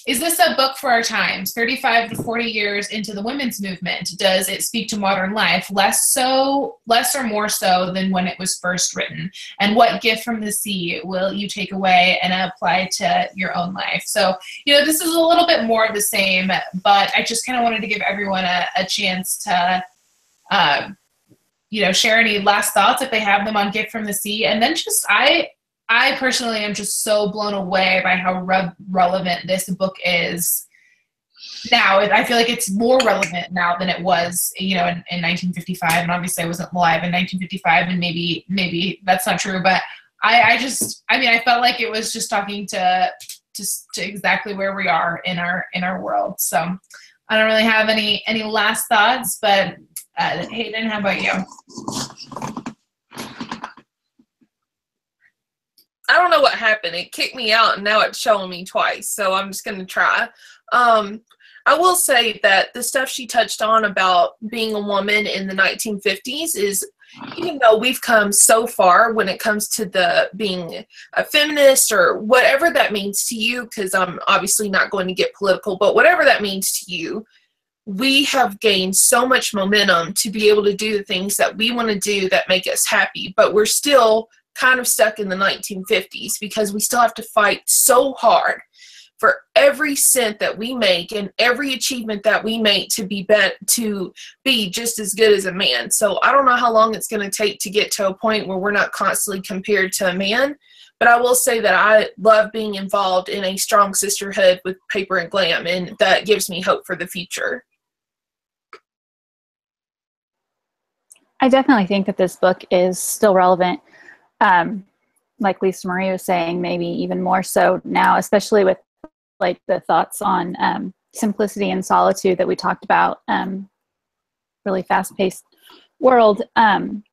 is this a book for our times? 35 to 40 years into the women's movement, does it speak to modern life? Less or more so than when it was first written? And what gift from the sea will you take away and apply to your own life? So, you know, this is a little bit more of the same, but I just kind of wanted to give everyone a chance to, you know, share any last thoughts if they have them on Gift from the Sea. And then just, I personally am just so blown away by how relevant this book is now. I feel like it's more relevant now than it was, you know, in 1955. And obviously I wasn't alive in 1955, and maybe that's not true. But I felt like it was just talking to exactly where we are in our world. So I don't really have any last thoughts, but Hayden, how about you? I don't know what happened. It kicked me out and now it's showing me twice, so I'm just going to try. I will say that the stuff she touched on about being a woman in the 1950s is, even though we've come so far when it comes to the being a feminist or whatever that means to you, because I'm obviously not going to get political, but whatever that means to you, we have gained so much momentum to be able to do the things that we want to do that make us happy, but we're still kind of stuck in the 1950s because we still have to fight so hard for every cent that we make and every achievement that we make to be just as good as a man. So I don't know how long it's going to take to get to a point where we're not constantly compared to a man, but I will say that I love being involved in a strong sisterhood with Paper and Glam, and that gives me hope for the future. I definitely think that this book is still relevant. Like Lisa Marie was saying, maybe even more so now, especially with like the thoughts on simplicity and solitude that we talked about, really fast-paced world. And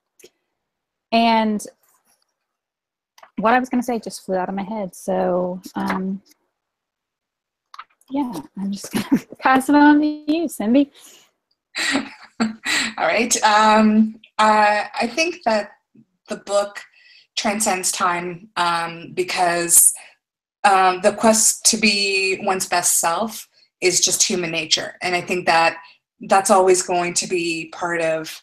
what I was going to say just flew out of my head. So yeah, I'm just going to pass it on to you, Cindy. All right. I think that the book transcends time because the quest to be one's best self is just human nature. And I think that that's always going to be part of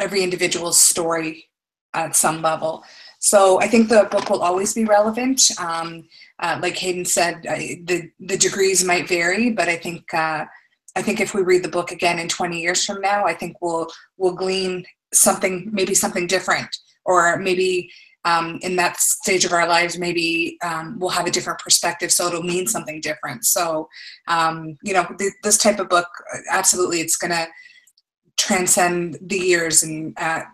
every individual's story at some level. So I think the book will always be relevant. Like Hayden said, the degrees might vary, but I think if we read the book again in 20 years from now, I think we'll glean something, maybe something different. Or maybe in that stage of our lives, maybe we'll have a different perspective, so it'll mean something different. So, you know, this type of book, absolutely, it's going to transcend the years. And I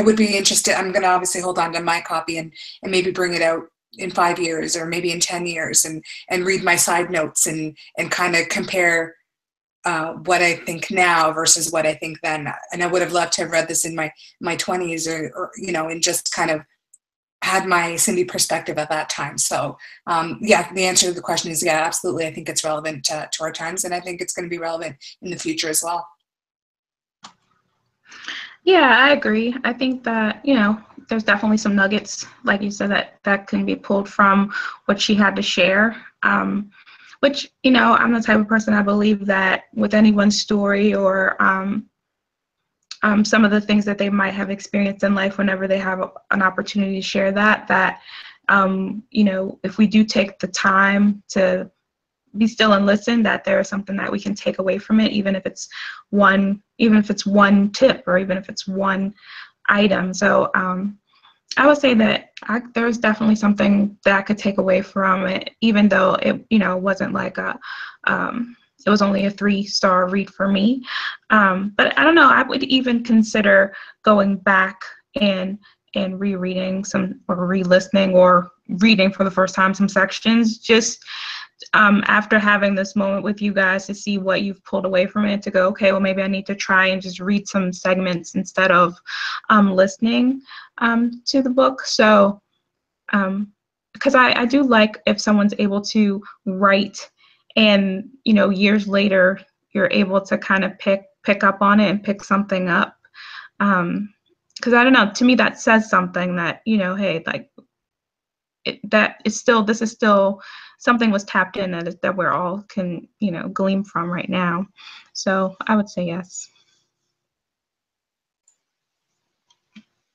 would be interested, I'm going to obviously hold on to my copy and maybe bring it out in 5 years or maybe in 10 years and read my side notes and kind of compare what I think now versus what I think then. And I would have loved to have read this in my 20s or, you know, and just kind of had my Cindy perspective at that time. So yeah, the answer to the question is, yeah, absolutely. I think it's relevant to our times, and I think it's going to be relevant in the future as well. Yeah, I agree. I think that, you know, there's definitely some nuggets, like you said, that can be pulled from what she had to share. Which, you know, I'm the type of person, I believe that with anyone's story or some of the things that they might have experienced in life, whenever they have an opportunity to share that you know, if we do take the time to be still and listen, that there is something that we can take away from it, even if it's one tip or even if it's one item. So I would say that there's definitely something that I could take away from it, even though it, you know, wasn't like it was only a 3-star read for me. But I don't know, I would even consider going back and rereading some, or re-listening, or reading for the first time some sections, just after having this moment with you guys, to see what you've pulled away from it, to go, okay, well, maybe I need to try and just read some segments instead of listening to the book. So, because I do like if someone's able to write and, you know, years later, you're able to kind of pick up on it and pick something up. Because I don't know, to me, that says something that, you know, hey, like, this is still, something was tapped in that we're all can, you know, glean from right now. So I would say yes.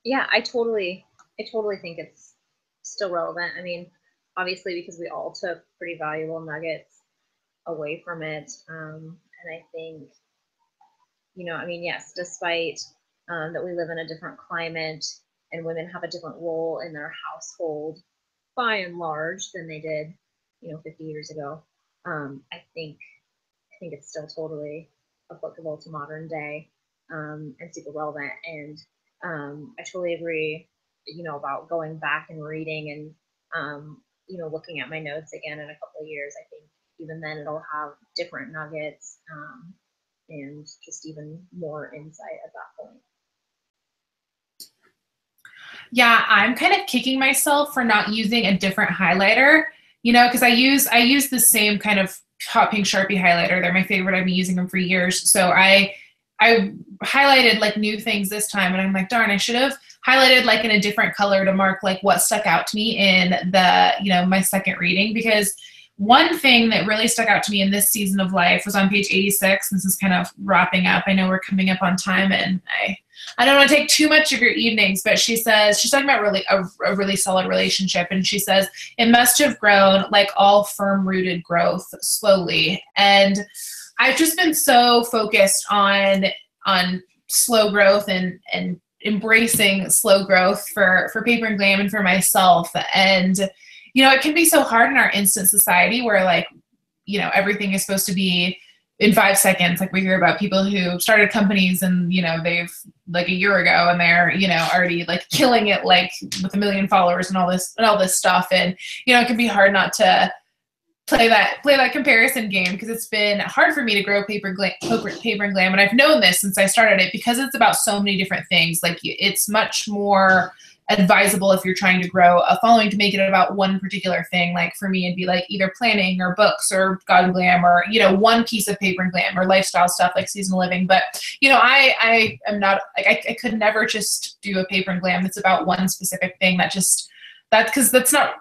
Yeah, I totally think it's still relevant. I mean, obviously, because we all took pretty valuable nuggets away from it. And I think, you know, I mean, yes, despite that we live in a different climate and women have a different role in their household by and large than they did, you know, 50 years ago. I think it's still totally applicable to modern day and super relevant. And I totally agree, you know, about going back and reading and, you know, looking at my notes again in a couple of years. I think even then it'll have different nuggets and just even more insight at that point. Yeah, I'm kind of kicking myself for not using a different highlighter, you know, because I use the same kind of hot pink Sharpie highlighter. They're my favorite. I've been using them for years. So I highlighted like new things this time, and I'm like, darn, I should have highlighted like in a different color to mark like what stuck out to me in the, you know, my second reading. Because one thing that really stuck out to me in this season of life was on page 86. This is kind of wrapping up. I know we're coming up on time, and I don't want to take too much of your evenings, but she says, she's talking about really a really solid relationship, and she says, it must have grown like all firm-rooted growth slowly. And I've just been so focused on slow growth and embracing slow growth for Paper and Glam and for myself. And, you know, it can be so hard in our instant society where, like, you know, everything is supposed to be in 5 seconds. Like, we hear about people who started companies and, you know, they've like a year ago and they're, you know, already like killing it, like with 1 million followers and all this stuff. And, you know, it can be hard not to play that comparison game, because it's been hard for me to grow Paper and Glam. And I've known this since I started it, because it's about so many different things. Like, it's much more advisable if you're trying to grow a following to make it about one particular thing. Like, for me, it'd be like either planning or books or God and Glam, or, you know, one piece of Paper and Glam, or lifestyle stuff like seasonal living. But, you know, I am not like, I could never just do a Paper and Glam that's about one specific thing. Because that's not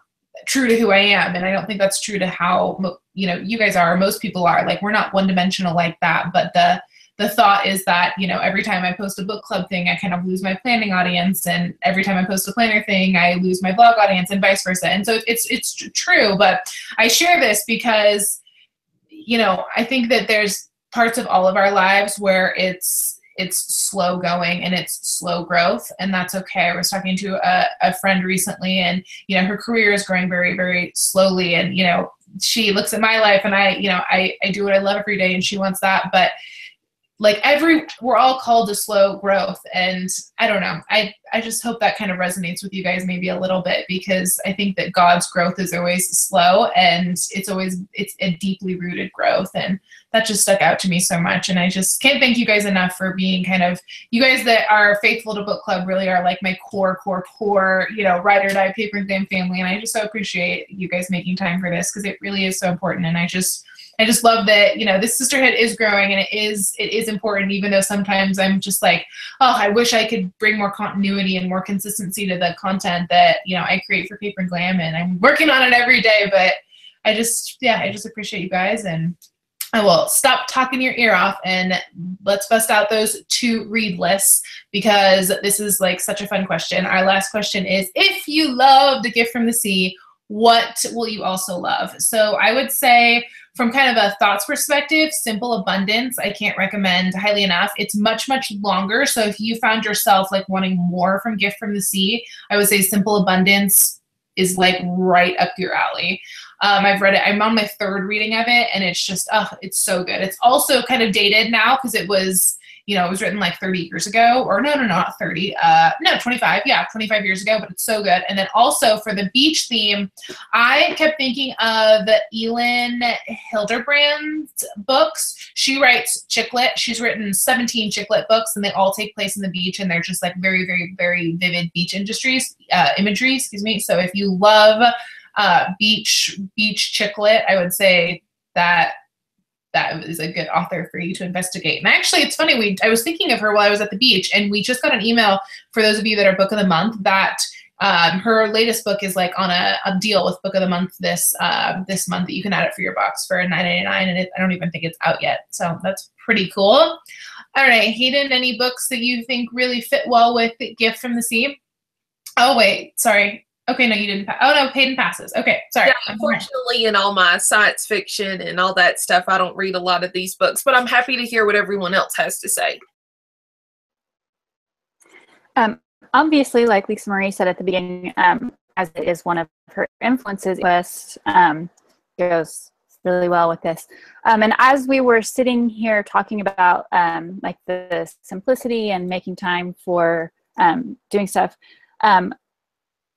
true to who I am, and I don't think that's true to how, you know, you guys are, or most people are. Like, we're not one dimensional like that. But the thought is that, you know, every time I post a book club thing, I kind of lose my planning audience, and every time I post a planner thing, I lose my blog audience, and vice versa. And so it's true, but I share this because, you know, I think that there's parts of all of our lives where it's slow going and it's slow growth, and that's okay. I was talking to a friend recently, and, you know, her career is growing very, very slowly, and, you know, she looks at my life, and I, you know, I do what I love every day, and she wants that. But like, we're all called to slow growth, and I don't know. I just hope that kind of resonates with you guys maybe a little bit, because I think that God's growth is always slow, and it's a deeply rooted growth, and that just stuck out to me so much. And I just can't thank you guys enough for being kind of, you guys that are faithful to book club really are like my core, you know, ride or die Paper and Glam family. And I just so appreciate you guys making time for this, because it really is so important. And I just love that, you know, this sisterhood is growing, and it is important, even though sometimes I'm just like, oh, I wish I could bring more continuity and more consistency to the content that, you know, I create for Paper and Glam, and I'm working on it every day. But I just appreciate you guys, and I will stop talking your ear off, and let's bust out those two read lists, because this is like such a fun question. Our last question is, if you loved A Gift from the Sea, what will you also love? So I would say, from kind of a thoughts perspective, Simple Abundance, I can't recommend highly enough. It's much, much longer. So if you found yourself like wanting more from Gift from the Sea, I would say Simple Abundance is like right up your alley. I've read it. I'm on my third reading of it, and it's just, oh, it's so good. It's also kind of dated now, because it was, you know, it was written like 30 years ago, or no, not 30, no, 25, yeah, 25 years ago, but it's so good. And then also for the beach theme, I kept thinking of Elin Hildebrand's books. She writes chick lit. She's written 17 chick lit books, and they all take place in the beach, and they're just like very, very, very vivid beach imagery, excuse me. So if you love beach chick lit, I would say that that is a good author for you to investigate. And actually, it's funny, I was thinking of her while I was at the beach, and we just got an email, for those of you that are Book of the Month, that her latest book is like on a deal with Book of the Month this month, that you can add it for your box for $9.99, and I don't even think it's out yet. So that's pretty cool. All right, Hayden, any books that you think really fit well with Gift from the Sea? Oh, wait, sorry. Okay, no, you didn't pass. Oh, no, Peyton passes. Okay, sorry. Yeah, unfortunately, in all my science fiction and all that stuff, I don't read a lot of these books, but I'm happy to hear what everyone else has to say. Obviously, like Lisa Marie said at the beginning, as it is one of her influences, goes really well with this. And as we were sitting here talking about like the simplicity and making time for doing stuff,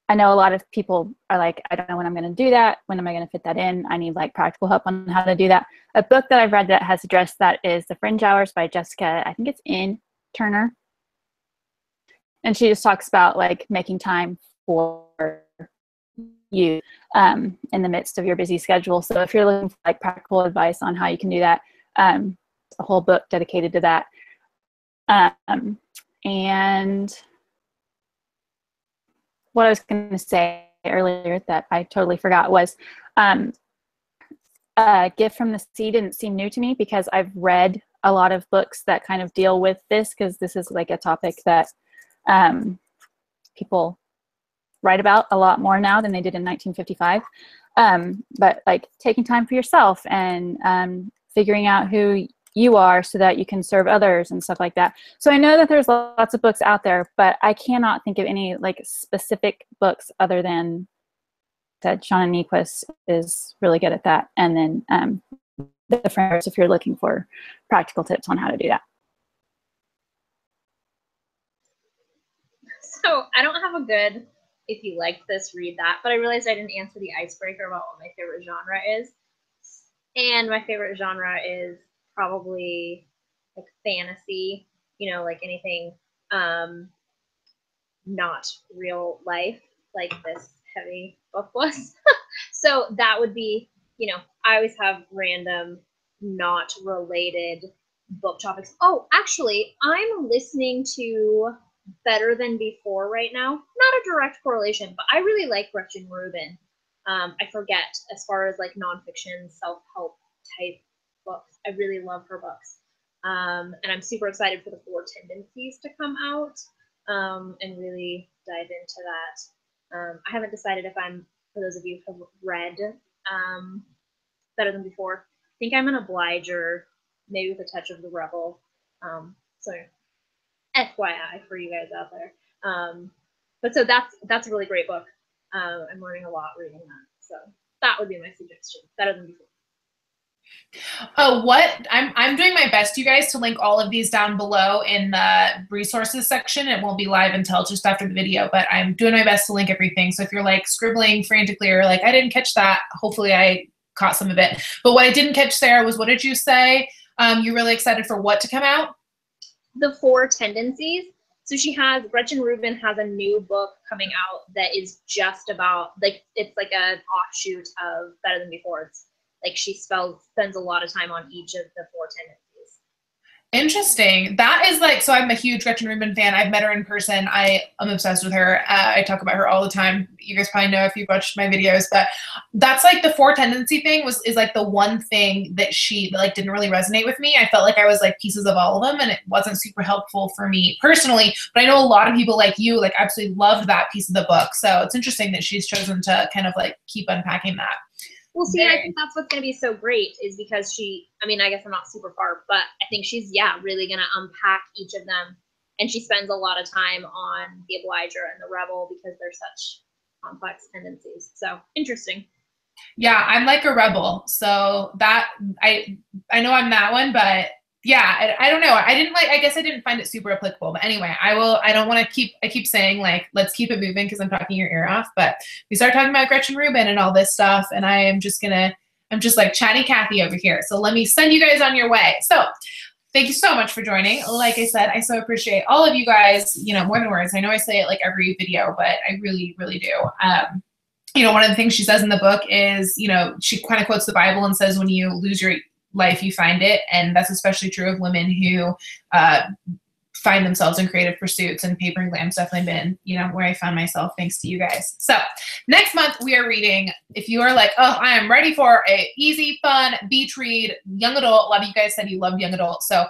I know a lot of people are like, I don't know when I'm going to do that. When am I going to fit that in? I need like practical help on how to do that. A book that I've read that has addressed that is The Fringe Hours by Jessica, I think it's Anne Turner. And she just talks about like making time for you in the midst of your busy schedule. So if you're looking for like practical advice on how you can do that, a whole book dedicated to that. And what I was going to say earlier that I totally forgot was Gift from the Sea didn't seem new to me because I've read a lot of books that kind of deal with this, because this is like a topic that people write about a lot more now than they did in 1955. But like taking time for yourself and figuring out who you are so that you can serve others and stuff like that. So I know that there's lots of books out there, but I cannot think of any like specific books other than that Shauna Niequist is really good at that. And then The Friends, if you're looking for practical tips on how to do that. So I don't have a good, if you liked this, read that, but I realized I didn't answer the icebreaker about what my favorite genre is. And my favorite genre is probably like fantasy, you know, like anything not real life, like this heavy book was. So that would be, you know, I always have random not related book topics. Oh, actually, I'm listening to Better Than Before right now. Not a direct correlation, but I really like Gretchen Rubin. I forget, as far as like nonfiction, self-help type books. I really love her books. And I'm super excited for The Four Tendencies to come out and really dive into that. I haven't decided if I'm, for those of you who have read Better Than Before, I think I'm an obliger, maybe with a touch of the rebel. So FYI for you guys out there. But so that's a really great book. I'm learning a lot reading that. So that would be my suggestion, Better Than Before. Oh, what? I'm doing my best, you guys, to link all of these down below in the resources section. It won't be live until just after the video, but I'm doing my best to link everything. So if you're like scribbling frantically or like, I didn't catch that, hopefully I caught some of it. But what I didn't catch, Sarah, was what did you say? You're really excited for what to come out? The Four Tendencies. So Gretchen Rubin has a new book coming out that is just about, like, it's like an offshoot of Better Than Before. It's like she spends a lot of time on each of the four tendencies. Interesting. That is like, so I'm a huge Gretchen Rubin fan. I've met her in person. I am obsessed with her. I talk about her all the time. You guys probably know if you've watched my videos, but that's like the four tendency thing is like the one thing that she like didn't really resonate with me. I felt like I was like pieces of all of them, and it wasn't super helpful for me personally, but I know a lot of people like you, like absolutely loved that piece of the book. So it's interesting that she's chosen to kind of like keep unpacking that. Well, see, I think that's what's going to be so great is because she, I mean, I guess I'm not super far, but I think she's, yeah, really going to unpack each of them. And she spends a lot of time on the obliger and the rebel because they're such complex tendencies. So interesting. Yeah, I'm like a rebel. So that, I know I'm that one, but yeah, I don't know. I guess I didn't find it super applicable, but anyway, I don't want to I keep saying, like, let's keep it moving because I'm talking your ear off, but we start talking about Gretchen Rubin and all this stuff, and I'm just like chatty Kathy over here. So let me send you guys on your way. So thank you so much for joining. Like I said, I so appreciate all of you guys, you know, more than words. I know I say it like every video, but I really, really do. You know, one of the things she says in the book is, you know, she kind of quotes the Bible and says, when you lose your life, you find it. And that's especially true of women who find themselves in creative pursuits, and Paper and Glam's definitely been, you know, where I found myself, thanks to you guys. So next month we are reading, if you are like, oh, I am ready for a easy, fun beach read, young adult. A lot of you guys said you loved young adult. So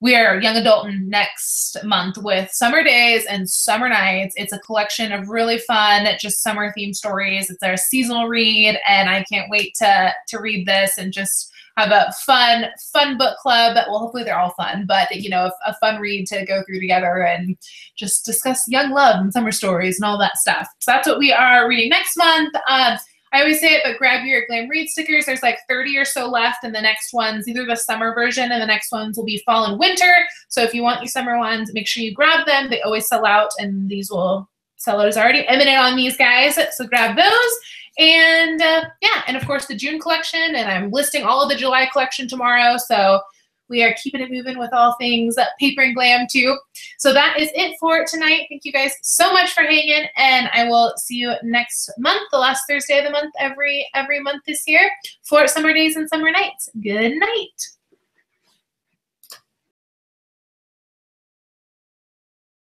we are young adult next month with Summer Days and Summer Nights. It's a collection of really fun, just summer themed stories. It's our seasonal read, and I can't wait to read this and just have a fun book club. Well, hopefully they're all fun, but, you know, a fun read to go through together and just discuss young love and summer stories and all that stuff. So that's what we are reading next month. I always say it, but grab your Glam Read stickers. There's like 30 or so left, and the next one's either the summer version, and the next ones will be fall and winter. So if you want your summer ones, make sure you grab them. They always sell out, and these will sell out. Is already imminent on these guys, so grab those. And yeah, and of course the June collection, and I'm listing all of the July collection tomorrow. So we are keeping it moving with all things Paper and Glam too. So that is it for tonight. Thank you guys so much for hanging, and I will see you next month, the last Thursday of the month every month this year, for Summer Days and Summer Nights. Good night.